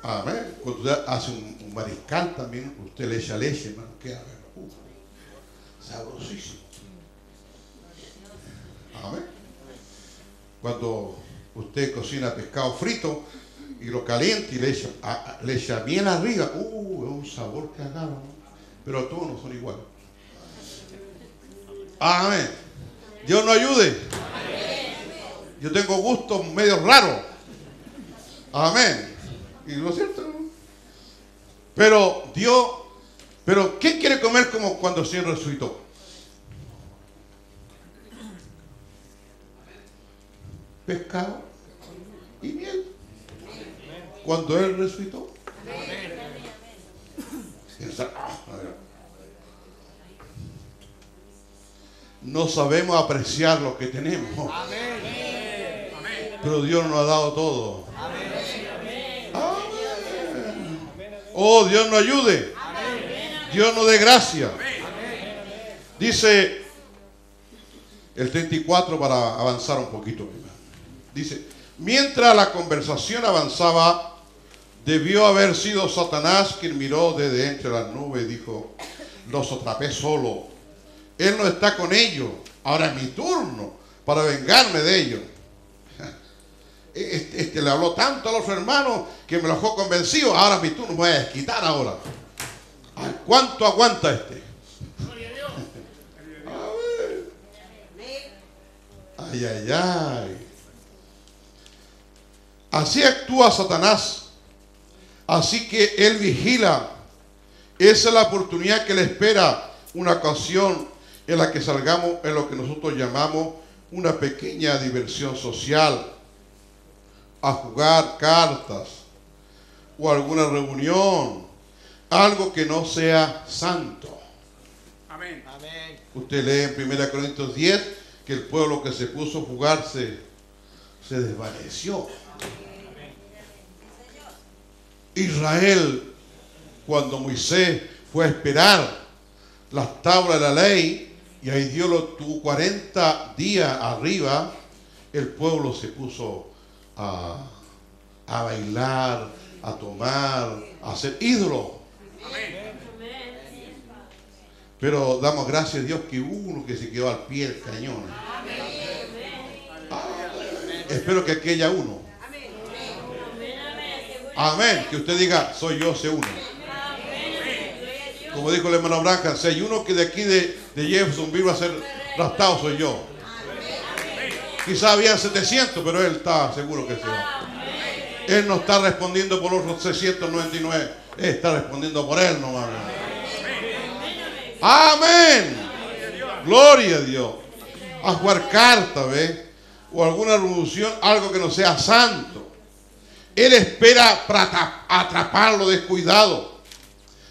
Amén. Cuando usted hace un mariscal también, usted le echa leche, hermano, queda sabrosísimo. Amén. Cuando usted cocina pescado frito y lo calienta y le echa miel arriba, es un sabor cagado, pero todos no son iguales. Amén. Dios nos ayude. Yo tengo gustos medio raros. Amén. Y lo cierto, ¿no? Pero ¿qué quiere comer como cuando el Señor resucitó? Pescado y miel. Cuando Él resucitó. No sabemos apreciar lo que tenemos. Pero Dios nos ha dado todo. Amén. Oh, Dios nos ayude. Dios nos dé gracia. Dice el 34 para avanzar un poquito. Dice, mientras la conversación avanzaba, debió haber sido Satanás quien miró desde entre las nubes y dijo, los atrapé solo. Él no está con ellos. Ahora es mi turno para vengarme de ellos. Este le habló tanto a los hermanos que me lo dejó convencido. Ahora es mi turno, me voy a desquitar ahora. Ay, ¿cuánto aguanta este? A ver. Ay, ay, ay. Así actúa Satanás. Así que él vigila. Esa es la oportunidad que le espera, una ocasión en la que salgamos en lo que nosotros llamamos una pequeña diversión social, a jugar cartas o alguna reunión, algo que no sea santo. Amén. Usted lee en 1 Corintios 10 que el pueblo que se puso a jugar se desvaneció. Israel, cuando Moisés fue a esperar las tablas de la ley y ahí Dios lo tuvo 40 días arriba, el pueblo se puso a bailar, a tomar, a hacer ídolos. Pero damos gracias a Dios que hubo uno que se quedó al pie del cañón. Espero que aquí haya uno. Amén, que usted diga, soy yo, se uno. Como dijo el hermano Branham, si hay uno que de aquí de Jeffersonville va a ser raptado, soy yo. Quizás había 700, pero él está seguro que se va. Él no está respondiendo por los 699, él está respondiendo por él nomás. Amén. Gloria a Dios. A jugar cartas, ¿ves? O alguna revolución, algo que no sea santo. Él espera para atraparlo descuidado.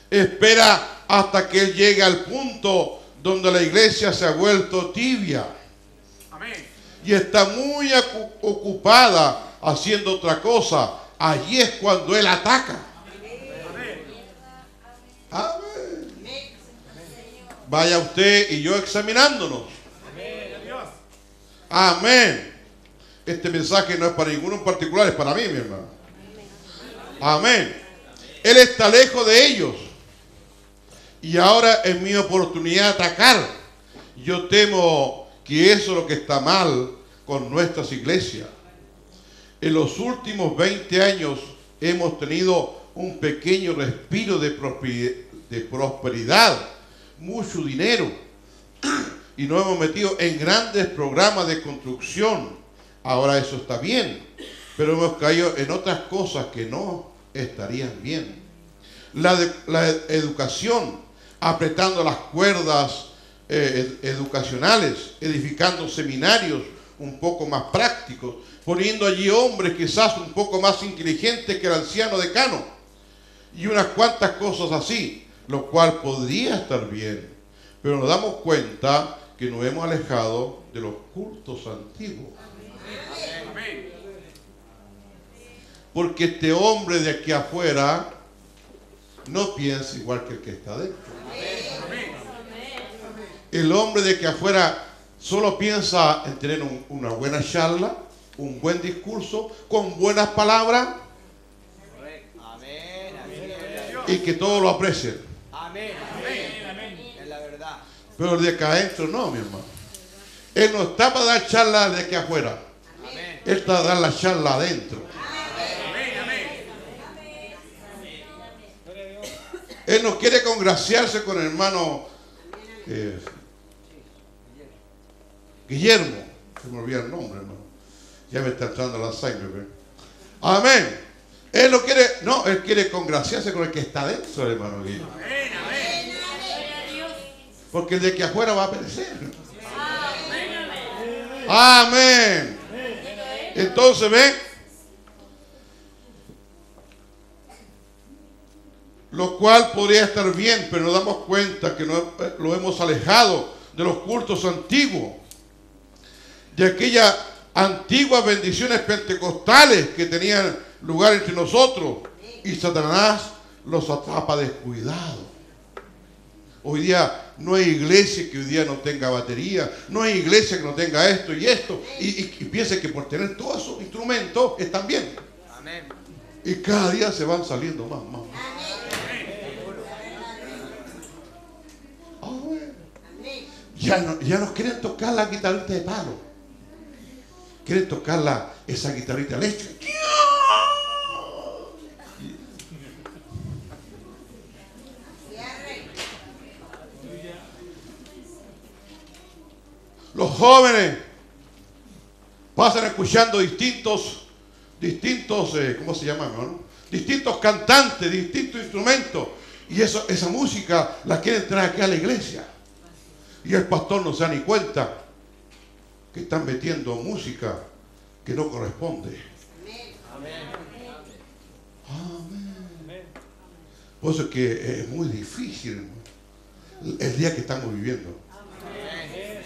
Espera hasta que él llegue al punto donde la iglesia se ha vuelto tibia. Amén. Y está muy ocupada haciendo otra cosa. Allí es cuando él ataca. Amén. Amén. Vaya usted y yo examinándonos. Amén. Amén. Este mensaje no es para ninguno en particular, es para mí, mi hermano. Amén. Él está lejos de ellos. Y ahora es mi oportunidad de atacar. Yo temo que eso es lo que está mal con nuestras iglesias. En los últimos 20 años hemos tenido un pequeño respiro de prosperidad, mucho dinero, y nos hemos metido en grandes programas de construcción. Ahora eso está bien, pero hemos caído en otras cosas que no estarían bien. La educación, apretando las cuerdas educacionales, edificando seminarios un poco más prácticos, poniendo allí hombres quizás un poco más inteligentes que el anciano decano, y unas cuantas cosas así, lo cual podría estar bien, pero nos damos cuenta que nos hemos alejado de los cultos antiguos. Porque este hombre de aquí afuera no piensa igual que el que está dentro. El hombre de aquí afuera solo piensa en tener una buena charla, un buen discurso, con buenas palabras, y que todos lo aprecien. Pero el de acá adentro no, mi hermano. Él no está para dar charlas de aquí afuera. Él está para dar la charla adentro. Él no quiere congraciarse con el hermano Guillermo. Se me olvidó el nombre, hermano. Ya me está entrando la sangre, ¿verdad? Amén. Él no quiere, no, él quiere congraciarse con el que está dentro, hermano Guillermo. Porque el de que afuera va a perecer. Amén. Entonces, ¿ven? Lo cual podría estar bien, pero nos damos cuenta que no, lo hemos alejado de los cultos antiguos, de aquellas antiguas bendiciones pentecostales que tenían lugar entre nosotros, y Satanás los atrapa descuidado. Hoy día no hay iglesia que hoy día no tenga batería, no hay iglesia que no tenga esto y esto, y piense que por tener todos esos instrumentos están bien. Amén. Y cada día se van saliendo más. Ya no quieren tocar la guitarrita de palo. Quieren tocar esa guitarrita eléctrica. Los jóvenes pasan escuchando distintos ¿cómo se llama, hermano? Distintos cantantes, distintos instrumentos. Y esa música la quieren traer aquí a la iglesia. Y el pastor no se da ni cuenta que están metiendo música que no corresponde. Amén. Por eso es que es muy difícil, hermano, el día que estamos viviendo. Amén.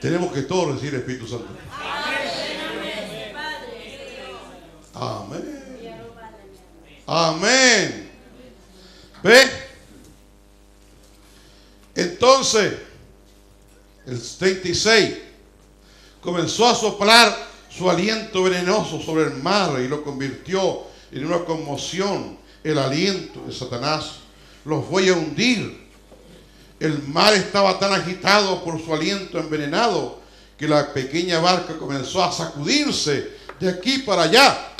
Tenemos que todos recibir el Espíritu Santo. Amén. Amén. ¿Ve? Entonces, el 36, comenzó a soplar su aliento venenoso sobre el mar y lo convirtió en una conmoción. El aliento de Satanás los voy a hundir. El mar estaba tan agitado por su aliento envenenado que la pequeña barca comenzó a sacudirse de aquí para allá.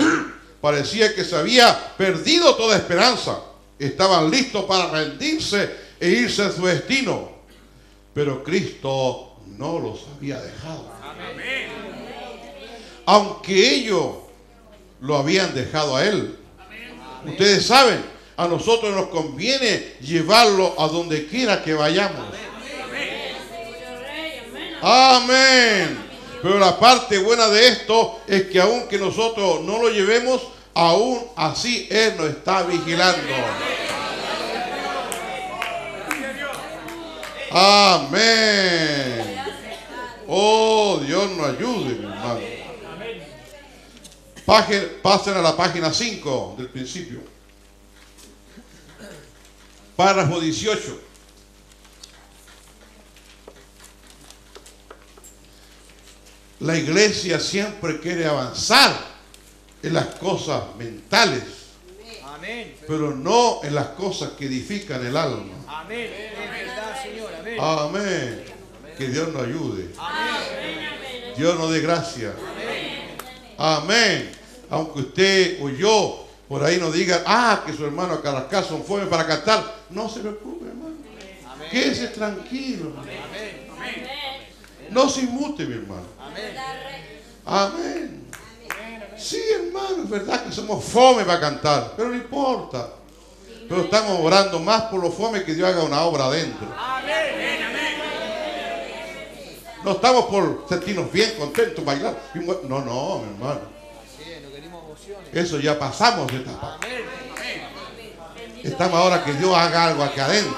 Parecía que se había perdido toda esperanza. Estaban listos para rendirse e irse a su destino, pero Cristo no los había dejado. Amén. Aunque ellos lo habían dejado a él. Amén. Ustedes saben, a nosotros nos conviene llevarlo a donde quiera que vayamos. Amén. Amén. Pero la parte buena de esto es que aunque nosotros no lo llevemos, aún así Él nos está vigilando. Amén. Oh, Dios nos ayude, mi hermano. Pasen a la página 5 del principio. Párrafo 18. La iglesia siempre quiere avanzar en las cosas mentales, pero no en las cosas que edifican el alma. Amén. Amén. Que Dios nos ayude. Amén. Dios nos dé gracia. Amén. Amén. Aunque usted o yo por ahí nos digan, ah, que su hermano Carrascazo fue para cantar, no se preocupe, hermano. Amén. Quédese tranquilo. Amén. Amén. No se inmute, mi hermano. Amén. Amén. Sí, hermano, es verdad que somos fome para cantar, pero no importa. Pero estamos orando más por los fomes, que Dios haga una obra adentro. Amén. No estamos por sentirnos bien, contentos, bailar. No, no, mi hermano. Eso ya pasamos de etapa. Estamos ahora que Dios haga algo aquí adentro.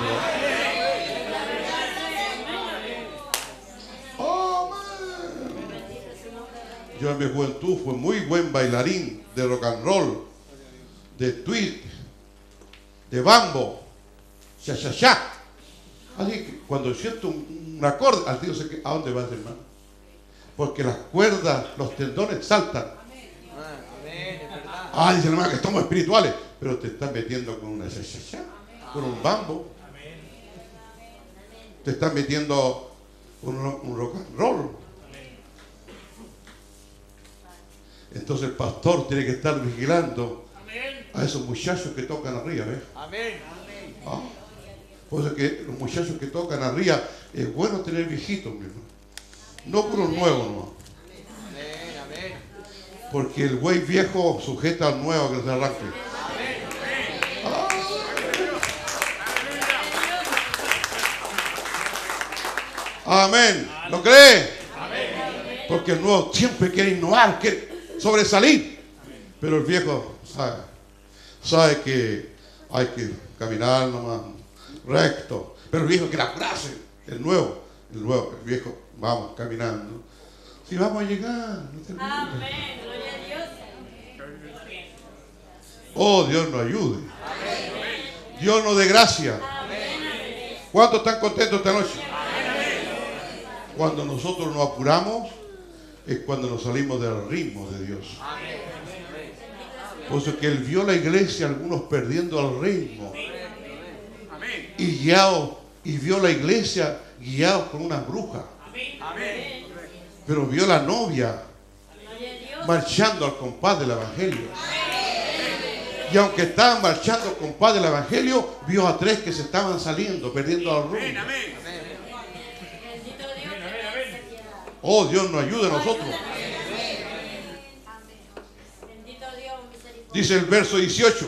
Yo en mi juventud fui muy buen bailarín de rock and roll, de twist, de bambo, cha-cha-cha. Así que cuando siento un acorde, al tío sé que, ¿a dónde vas, hermano? Porque las cuerdas, los tendones saltan. Ah, dice el hermano que somos espirituales, pero te estás metiendo con una cha-cha-cha, con un bambo. Te estás metiendo con un rock and roll. Entonces el pastor tiene que estar vigilando a esos muchachos que tocan arriba, ¿ves? Amén. ¿Ah? Por eso que los muchachos que tocan arriba es bueno tener viejitos, mi hermano. No con los nuevos, hermano. Porque el güey viejo sujeta al nuevo que se arranque. Ah. Amén. ¿Lo cree? Porque el nuevo siempre quiere innovar, quiere sobresalir. Pero el viejo sabe que hay que caminar nomás recto, pero el viejo que la abrace, el nuevo, el viejo, vamos caminando, si vamos a llegar. Amén, gloria a Dios. Oh, Dios nos ayude. Amén. Dios nos dé gracia. Amén. ¿Cuántos están contentos esta noche? Amén. Cuando nosotros nos apuramos es cuando nos salimos del ritmo de Dios. Amén. Por eso que él vio la iglesia, algunos perdiendo el ritmo. Amén. Y vio la iglesia guiados por una bruja. Amén. Pero vio la novia marchando al compás del evangelio. Amén. Y aunque estaban marchando al compás del evangelio, vio a tres que se estaban saliendo, perdiendo el ritmo. Amén. Oh, Dios nos ayude a nosotros. Dice el verso 18.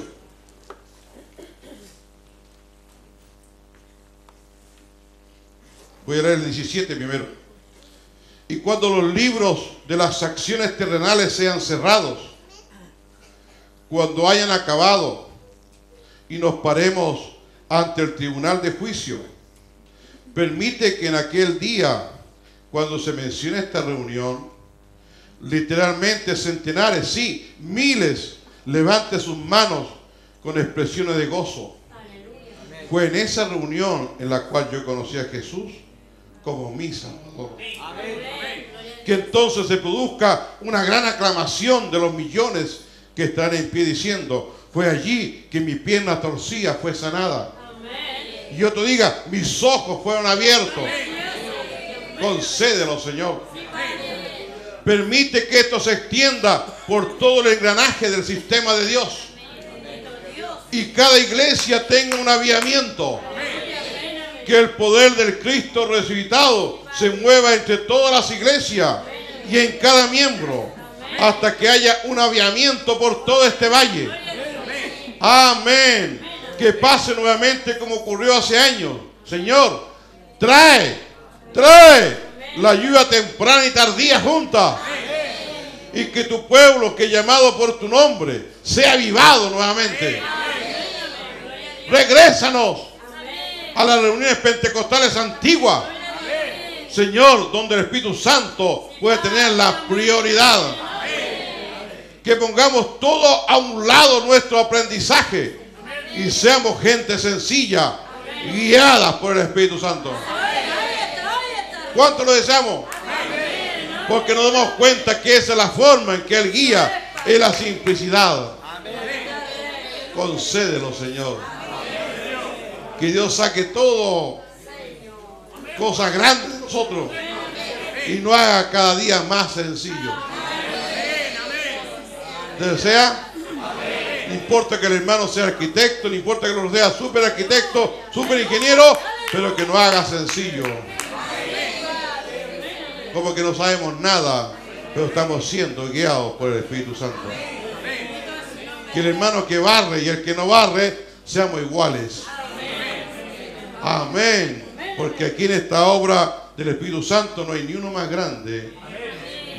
Voy a leer el 17 primero. Y cuando los libros de las acciones terrenales sean cerrados, cuando hayan acabado y nos paremos ante el tribunal de juicio, permite que en aquel día, cuando se menciona esta reunión, literalmente centenares, sí, miles, levante sus manos con expresiones de gozo. Aleluya. Fue en esa reunión en la cual yo conocí a Jesús como mi Salvador. Que entonces se produzca una gran aclamación de los millones que están en pie diciendo, fue allí que mi pierna torcida fue sanada. Amén. Y otro diga, mis ojos fueron abiertos. Amén. Concédelo, Señor. Permite que esto se extienda por todo el engranaje del sistema de Dios y cada iglesia tenga un avivamiento, que el poder del Cristo resucitado se mueva entre todas las iglesias y en cada miembro, hasta que haya un avivamiento por todo este valle. Amén. Que pase nuevamente como ocurrió hace años. Señor, trae la lluvia temprana y tardía junta. Y que tu pueblo, que llamado por tu nombre, sea avivado nuevamente. Regrésanos a las reuniones pentecostales antiguas, Señor, donde el Espíritu Santo puede tener la prioridad. Que pongamos todo a un lado nuestro aprendizaje y seamos gente sencilla, guiada por el Espíritu Santo. ¿Cuánto lo deseamos? Amén. porque nos damos cuenta que esa es la forma en que Él guía, es la simplicidad. Concédelo, Señor. Que Dios saque todo, cosas grandes de nosotros, y nos haga cada día más sencillo. ¿Desea? No importa que el hermano sea arquitecto, no importa que no sea super arquitecto, super ingeniero, pero que nos haga sencillo. Como que no sabemos nada, pero estamos siendo guiados por el Espíritu Santo. Que el hermano que barre y el que no barre seamos iguales. Amén. Porque aquí en esta obra del Espíritu Santo no hay ni uno más grande,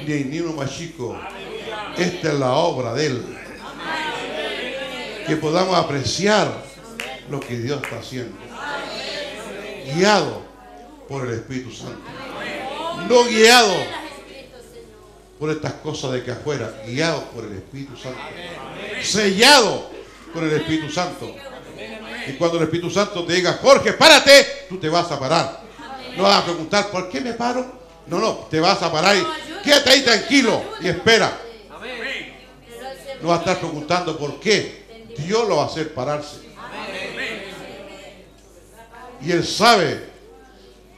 ni hay ni uno más chico. Esta es la obra de Él. Que podamos apreciar lo que Dios está haciendo, guiado por el Espíritu Santo, no guiado por estas cosas de acá afuera, guiado por el Espíritu Santo, sellado por el Espíritu Santo. Y cuando el Espíritu Santo te diga, Jorge, párate, tú te vas a parar. No vas a preguntar, ¿por qué me paro? No, no, te vas a parar y quédate ahí tranquilo y espera. No vas a estar preguntando por qué. Dios lo va a hacer pararse. Y Él sabe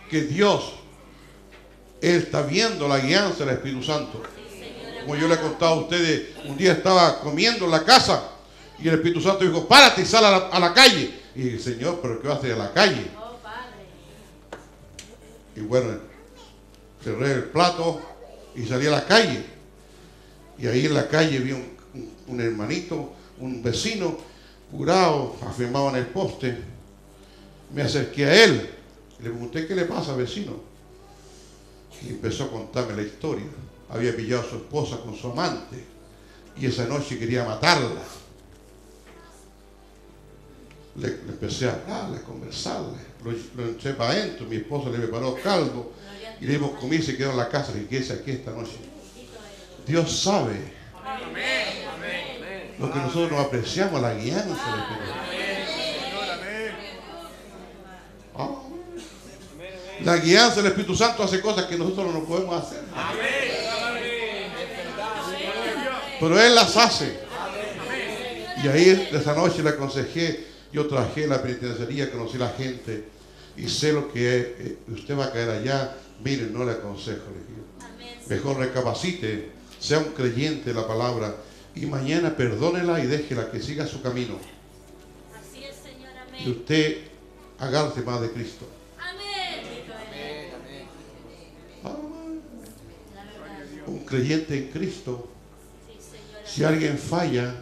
que Dios, Él está viendo la guianza del Espíritu Santo. Como yo le he contado a ustedes, un día estaba comiendo en la casa y el Espíritu Santo dijo, párate y sal a la calle. Y dije, Señor, ¿pero qué vas a hacer a la calle? Y bueno, cerré el plato y salí a la calle. Y ahí en la calle vi un hermanito, un vecino curado, afirmado en el poste. Me acerqué a él, le pregunté, ¿qué le pasa, vecino? Y empezó a contarme la historia. Había pillado a su esposa con su amante y esa noche quería matarla. Le empecé a hablarle, a conversarle, lo eché para adentro. Mi esposa le preparó caldo y le dimos comida y se quedó en la casa, que quédese aquí esta noche. Dios sabe. Amén. Porque nosotros nos apreciamos la guianza del Espíritu Santo. ¿Oh? La guianza del Espíritu Santo hace cosas que nosotros no podemos hacer. Pero Él las hace. Y ahí esa noche le aconsejé, yo trabajé en la penitenciaría, conocí a la gente y sé lo que es. Usted va a caer allá, miren, no le aconsejo. Mejor recapacite, sea un creyente de la palabra. Y mañana perdónela y déjela que siga su camino. Así es, Señor, amén. Y usted agarre más de Cristo. Amén. Amén, amén. Ah, un creyente en Cristo. Sí, Señor, si alguien falla,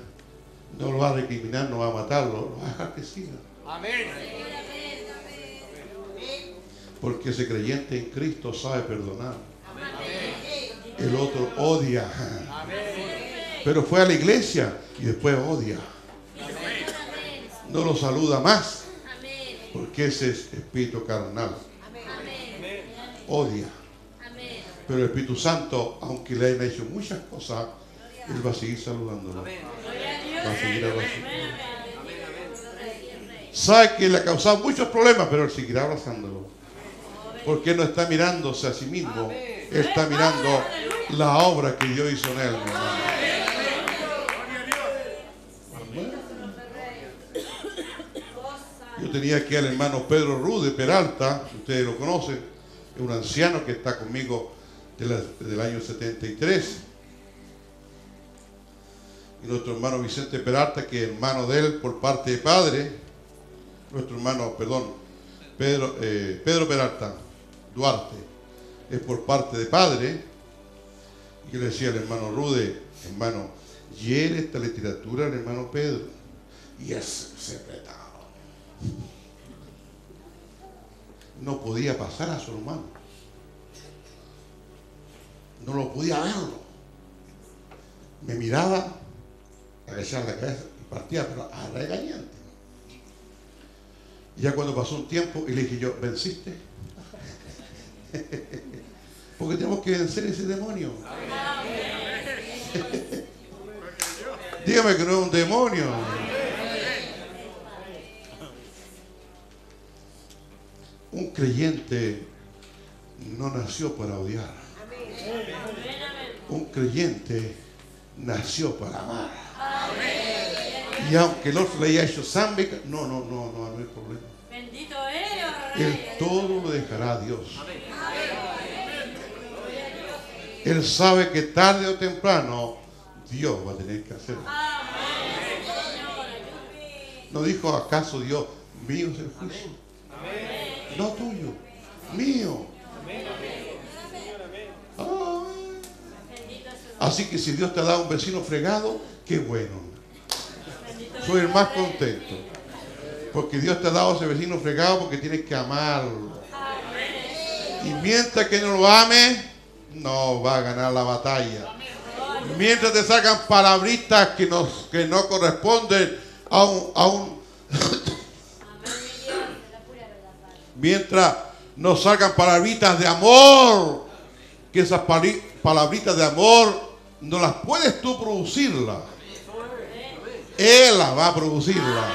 no lo va a recriminar, no va a matarlo, lo va a dejar que siga. Amén. Porque ese creyente en Cristo sabe perdonar. Amén. El otro odia. Amén. Pero fue a la iglesia y después odia. No lo saluda más. Porque ese es espíritu carnal. Odia. Pero el Espíritu Santo, aunque le hayan hecho muchas cosas, Él va a seguir saludándolo. Va a seguir abrazándolo. Sabe que le ha causado muchos problemas, pero Él seguirá abrazándolo. Porque Él no está mirándose a sí mismo. Él está mirando la obra que Dios hizo en Él, mi hermano. Yo tenía aquí al hermano Pedro Rú de Peralta, ustedes lo conocen, es un anciano que está conmigo del año 73. Y nuestro hermano Vicente Peralta, que es hermano de él por parte de padre, nuestro hermano, perdón, Pedro Peralta Duarte, es por parte de padre. Y yo le decía al hermano Rude, hermano, hiere esta literatura al hermano Pedro. Y él se apretaba. No podía pasar a su hermano, no lo podía verlo. Me miraba, agachaba la cabeza y partía, pero a regañante. Y ya cuando pasó un tiempo y le dije yo, ¿venciste? Porque tenemos que vencer ese demonio. Dígame que no es un demonio. Un creyente no nació para odiar. un creyente nació para amar. Amén. Y aunque el otro le haya hecho zambica, no hay problema. Bendito eres. El todo lo dejará a Dios. Amén. Él sabe que tarde o temprano Dios va a tener que hacerlo. ¿No dijo acaso Dios, mío es el juicio? Amén. No tuyo, mío. Amén. Ah. Así que si Dios te ha dado un vecino fregado, qué bueno. Soy el más contento. Porque Dios te ha dado ese vecino fregado porque tienes que amarlo. Y mientras que no lo ames, no va a ganar la batalla. Mientras te sacan palabristas que no corresponden a un mientras nos sacan palabritas de amor, que esas palabritas de amor no las puedes tú producirlas, Él las va a producirlas.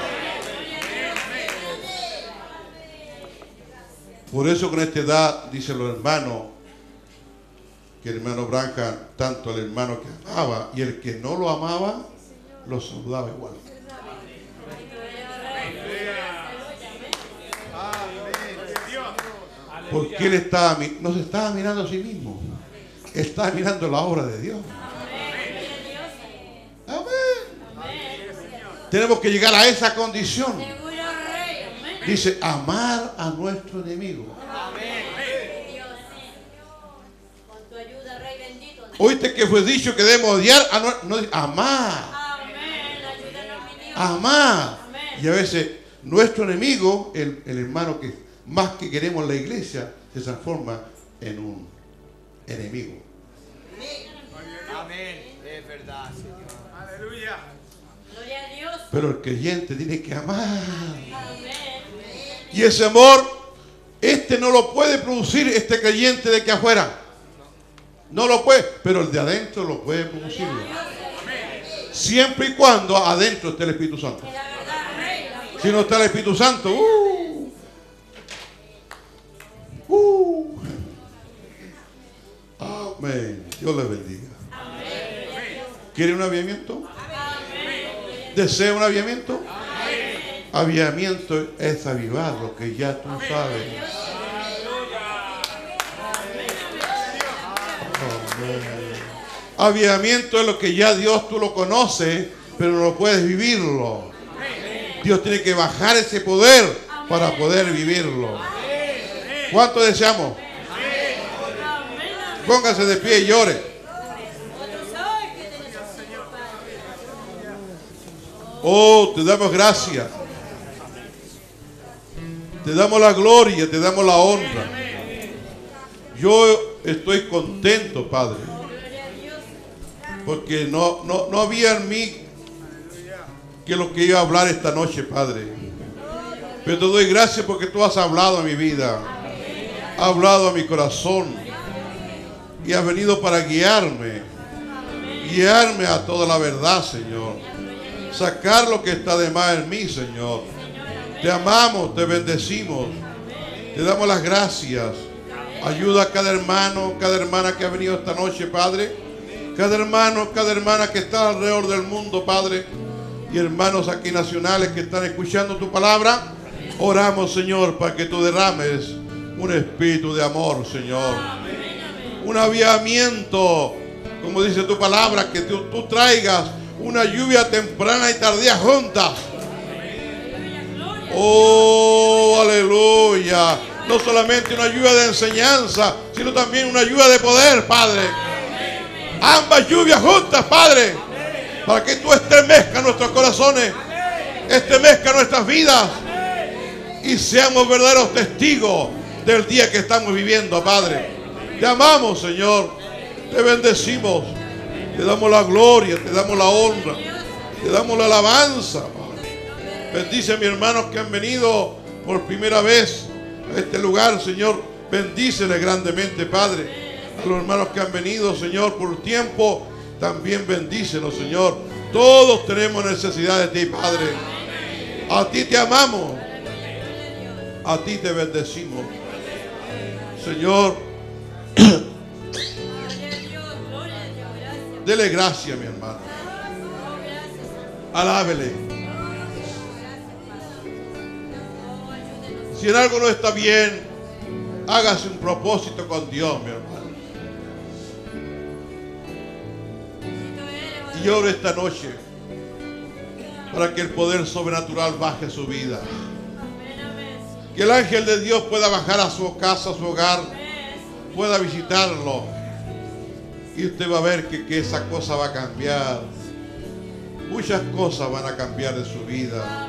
Por eso con esta edad, dicen los hermanos, que el hermano Branham, tanto el hermano que amaba y el que no lo amaba, lo saludaba igual. Porque él estaba, no se estaba mirando a sí mismo, estaba mirando la obra de Dios. Amén. Tenemos que llegar a esa condición. Dice, amar a nuestro enemigo. Oíste que fue dicho que debemos odiar a amar. Amar. Y a veces nuestro enemigo, el hermano que más que queremos la iglesia, se transforma en un enemigo. Amén. Es verdad, Señor. Aleluya. Gloria a Dios. Pero el creyente tiene que amar. Amén. Y ese amor, no lo puede producir este creyente de que afuera. No lo puede, pero el de adentro lo puede producir. Siempre y cuando adentro esté el Espíritu Santo. Si no está el Espíritu Santo, amén. Dios les bendiga. ¿Quiere un avivamiento? ¿Desea un avivamiento? Avivamiento es avivar lo que ya tú sabes. Avivamiento es lo que ya Dios tú lo conoces, pero no puedes vivirlo. Dios tiene que bajar ese poder para poder vivirlo. ¿Cuánto deseamos? Póngase de pie y llore. Oh, te damos gracias. Te damos la gloria, te damos la honra. Yo estoy contento, Padre, porque no había en mí que lo que iba a hablar esta noche, Padre. Pero te doy gracias porque tú has hablado a mi vida, has hablado a mi corazón y has venido para guiarme a toda la verdad, Señor. Sacar lo que está de más en mí, Señor. Te amamos, te bendecimos, te damos las gracias. Ayuda a cada hermano, cada hermana que ha venido esta noche, Padre. Cada hermano, cada hermana que está alrededor del mundo, Padre. Y hermanos aquí nacionales que están escuchando tu palabra. Oramos, Señor, para que tú derrames un espíritu de amor, Señor. Un avivamiento, como dice tu palabra, que tú traigas una lluvia temprana y tardía juntas. Oh, aleluya. No solamente una ayuda de enseñanza, sino también una ayuda de poder, Padre. Amén. Ambas lluvias juntas, Padre. Amén. Para que tú estremezcas nuestros corazones. Amén. Estremezcas nuestras vidas. Amén. Y seamos verdaderos testigos del día que estamos viviendo, Padre. Amén. Te amamos, Señor. Amén. Te bendecimos. Amén. Te damos la gloria, te damos la honra. Amén. Te damos la alabanza, Padre. Amén. Bendice a mis hermanos que han venido por primera vez a este lugar, Señor. Bendícele grandemente, Padre. A los hermanos que han venido, Señor, por tiempo, también bendícenos, Señor. Todos tenemos necesidad de ti, Padre. A ti te amamos, a ti te bendecimos, Señor. Dele gracia, mi hermano. Alábele. Si en algo no está bien, hágase un propósito con Dios, mi hermano. Y oro esta noche para que el poder sobrenatural baje su vida. Que el ángel de Dios pueda bajar a su casa, a su hogar, pueda visitarlo. Y usted va a ver que esa cosa va a cambiar. Muchas cosas van a cambiar de su vida,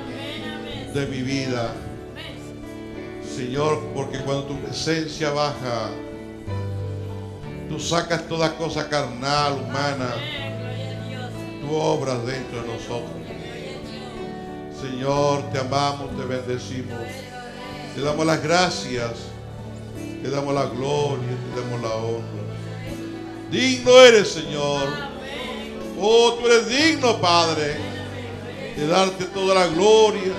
de mi vida. Señor, porque cuando tu presencia baja, tú sacas toda cosa carnal, humana. Tú obras dentro de nosotros. Señor, te amamos, te bendecimos. Te damos las gracias, te damos la gloria, te damos la honra. Digno eres, Señor. Oh, tú eres digno, Padre, de darte toda la gloria,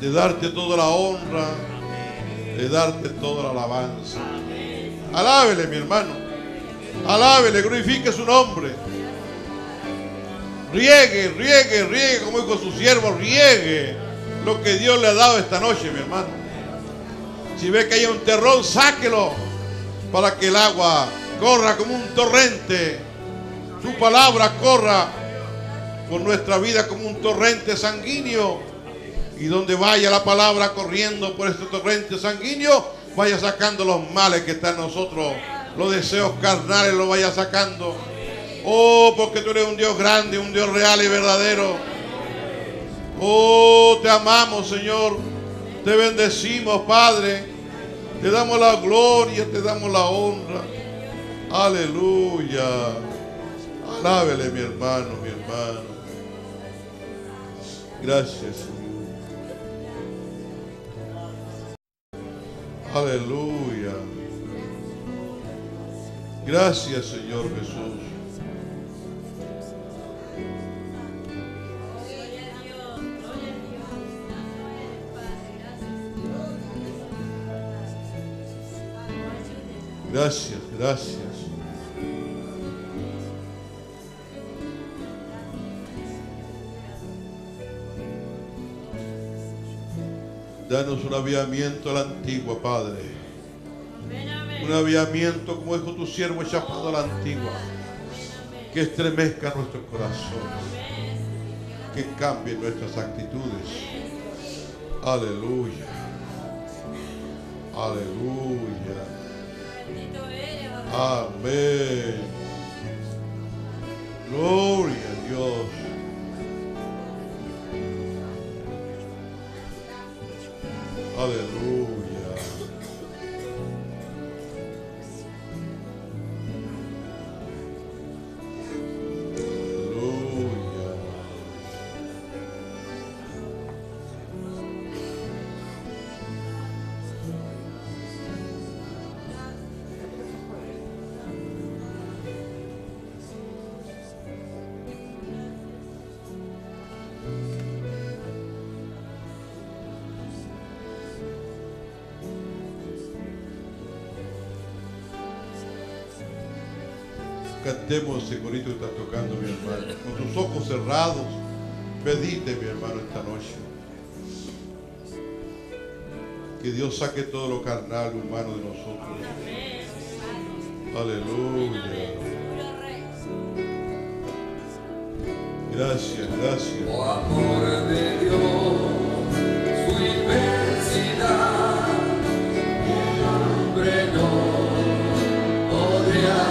de darte toda la honra, de darte toda la alabanza. Alábele, mi hermano. Alábele, glorifique su nombre. Riegue, riegue, riegue, como dijo su siervo, riegue lo que Dios le ha dado esta noche, mi hermano. Si ve que hay un terrón, sáquelo para que el agua corra como un torrente. Su palabra corra por nuestra vida como un torrente sanguíneo. Y donde vaya la palabra corriendo por este torrente sanguíneo, vaya sacando los males que están en nosotros. Los deseos carnales los vaya sacando. Oh, porque tú eres un Dios grande, un Dios real y verdadero. Oh, te amamos, Señor. Te bendecimos, Padre. Te damos la gloria, te damos la honra. Aleluya. Alábele, mi hermano, mi hermano. Gracias, Señor. Aleluya. Gracias, Señor Jesús. Gracias, gracias. Danos un avivamiento a la antigua, Padre. Un avivamiento como dijo tu siervo llamado a la antigua. Que estremezca nuestros corazones. Que cambie nuestras actitudes. Aleluya. Aleluya. Amén. Gloria a Dios. Aleluya. Cantemos ese corito que está tocando, mi hermano. Con tus ojos cerrados, pedite, mi hermano, esta noche. Que Dios saque todo lo carnal y humano de nosotros. Aleluya. Gracias, gracias. Oh, amor de Dios, su inmensidad, el hombre no podría. Yeah.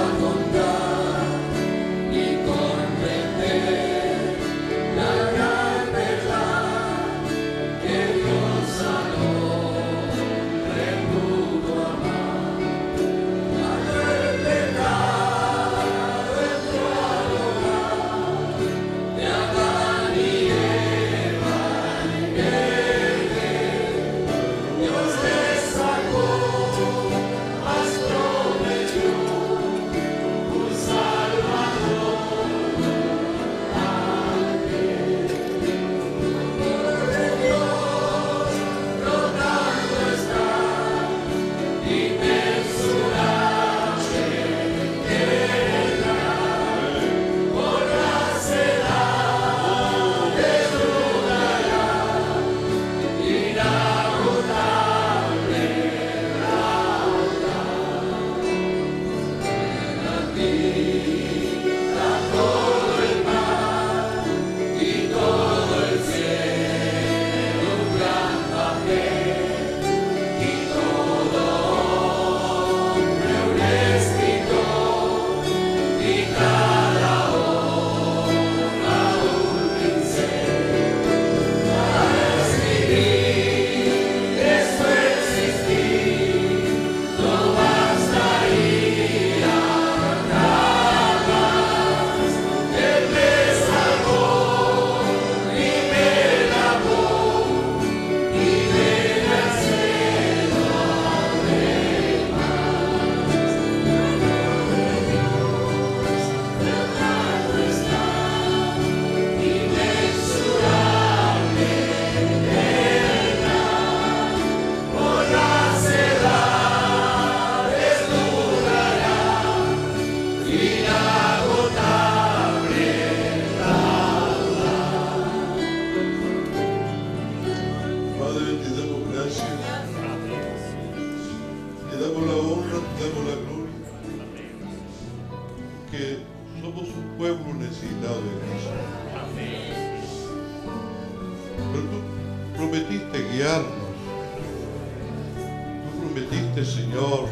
prometiste, Señor,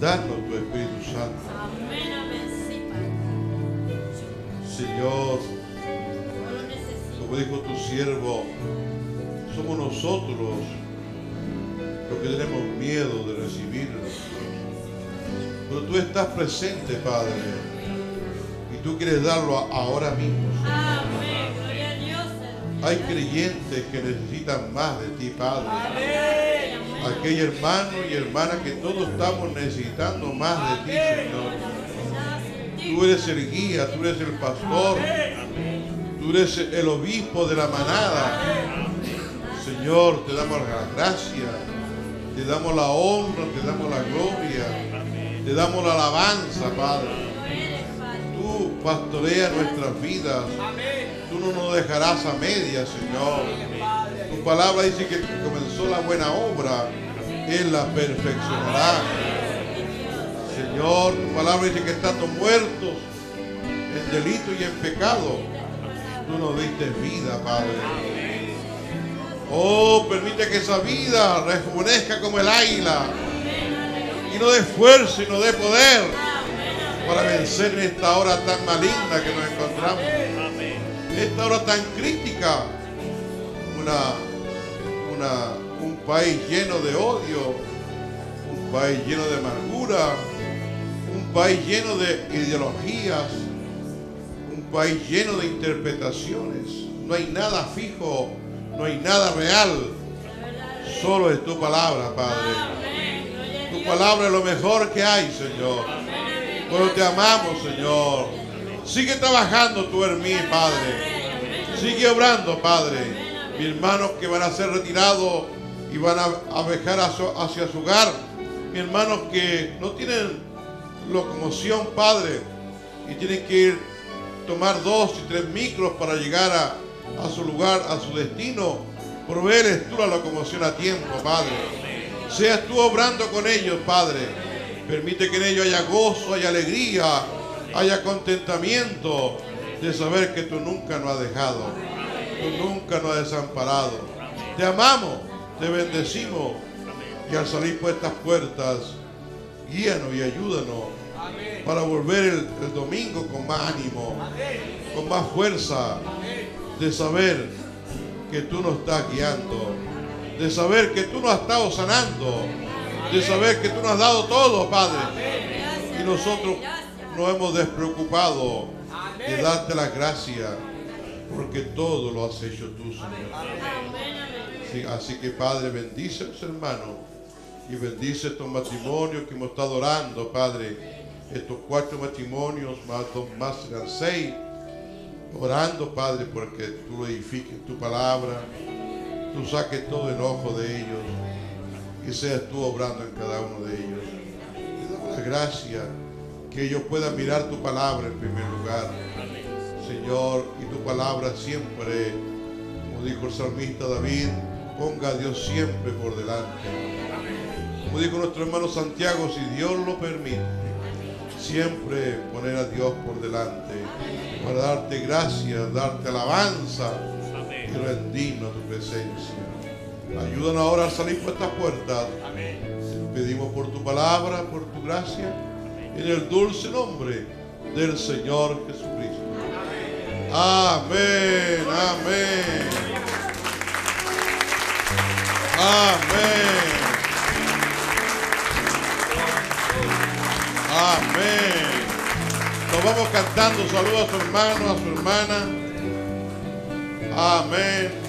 danos tu Espíritu Santo. Amén, amén. Señor, como dijo tu siervo, somos nosotros los que tenemos miedo de recibirlo. Pero tú estás presente, Padre, y tú quieres darlo ahora mismo, Señor. Amén, gloria a Dios. Hay creyentes que necesitan más de ti, Padre. Amén. Aquel hermano y hermana que todos estamos necesitando más de ti, Señor. Tú eres el guía, tú eres el pastor, tú eres el obispo de la manada. Señor, te damos la gracia, te damos la honra, te damos la gloria, te damos la alabanza, Padre. Tú pastoreas nuestras vidas, tú no nos dejarás a medias, Señor. Tu palabra dice que comenzó la buena obra, Él la perfeccionará. Señor, tu palabra dice que estando muertos en delito y en pecado, tú nos diste vida, Padre. Oh, permite que esa vida rejuvenezca como el águila y no dé fuerza y no dé poder para vencer en esta hora tan maligna que nos encontramos, esta hora tan crítica, un país lleno de odio, un país lleno de amargura, un país lleno de ideologías, un país lleno de interpretaciones. No hay nada fijo, no hay nada real, solo es tu palabra, Padre. Tu palabra es lo mejor que hay, Señor. Pero te amamos, Señor. Sigue trabajando tú en mí, Padre. Sigue obrando, Padre. Mis hermanos que van a ser retirados y van a viajar hacia su hogar. Mis hermanos que no tienen locomoción, Padre, y tienen que ir tomar 2 y 3 micros para llegar a su lugar, a su destino. Provees tú la locomoción a tiempo, Padre. Seas tú obrando con ellos, Padre. Permite que en ellos haya gozo, haya alegría, haya contentamiento de saber que tú nunca nos has dejado, tú nunca nos has desamparado. Te amamos, te bendecimos, y al salir por estas puertas, guíanos y ayúdanos para volver el domingo con más ánimo, con más fuerza, de saber que tú nos estás guiando, de saber que tú nos has estado sanando, de saber que tú nos has dado todo, Padre, y nosotros nos hemos despreocupado de darte las gracias, porque todo lo has hecho tú, Señor. Así que, Padre, bendice a tus hermanos y bendice estos matrimonios que hemos estado orando, Padre, estos 4 matrimonios más 6, orando, Padre, porque tú lo edifiques, tu palabra, tú saques todo el ojo de ellos y seas tú obrando en cada uno de ellos. Te damos las gracias que ellos puedan mirar tu palabra en primer lugar, Señor, y tu palabra siempre, como dijo el salmista David, ponga a Dios siempre por delante. Como dijo nuestro hermano Santiago, si Dios lo permite, siempre poner a Dios por delante para darte gracias, darte alabanza y rendirnos a tu presencia. Ayúdanos ahora a salir por estas puertas. Te pedimos por tu palabra, por tu gracia, en el dulce nombre del Señor Jesucristo. Amén, amén, amén. Amén. Nos vamos cantando. Saludos a su hermano, a su hermana. Amén.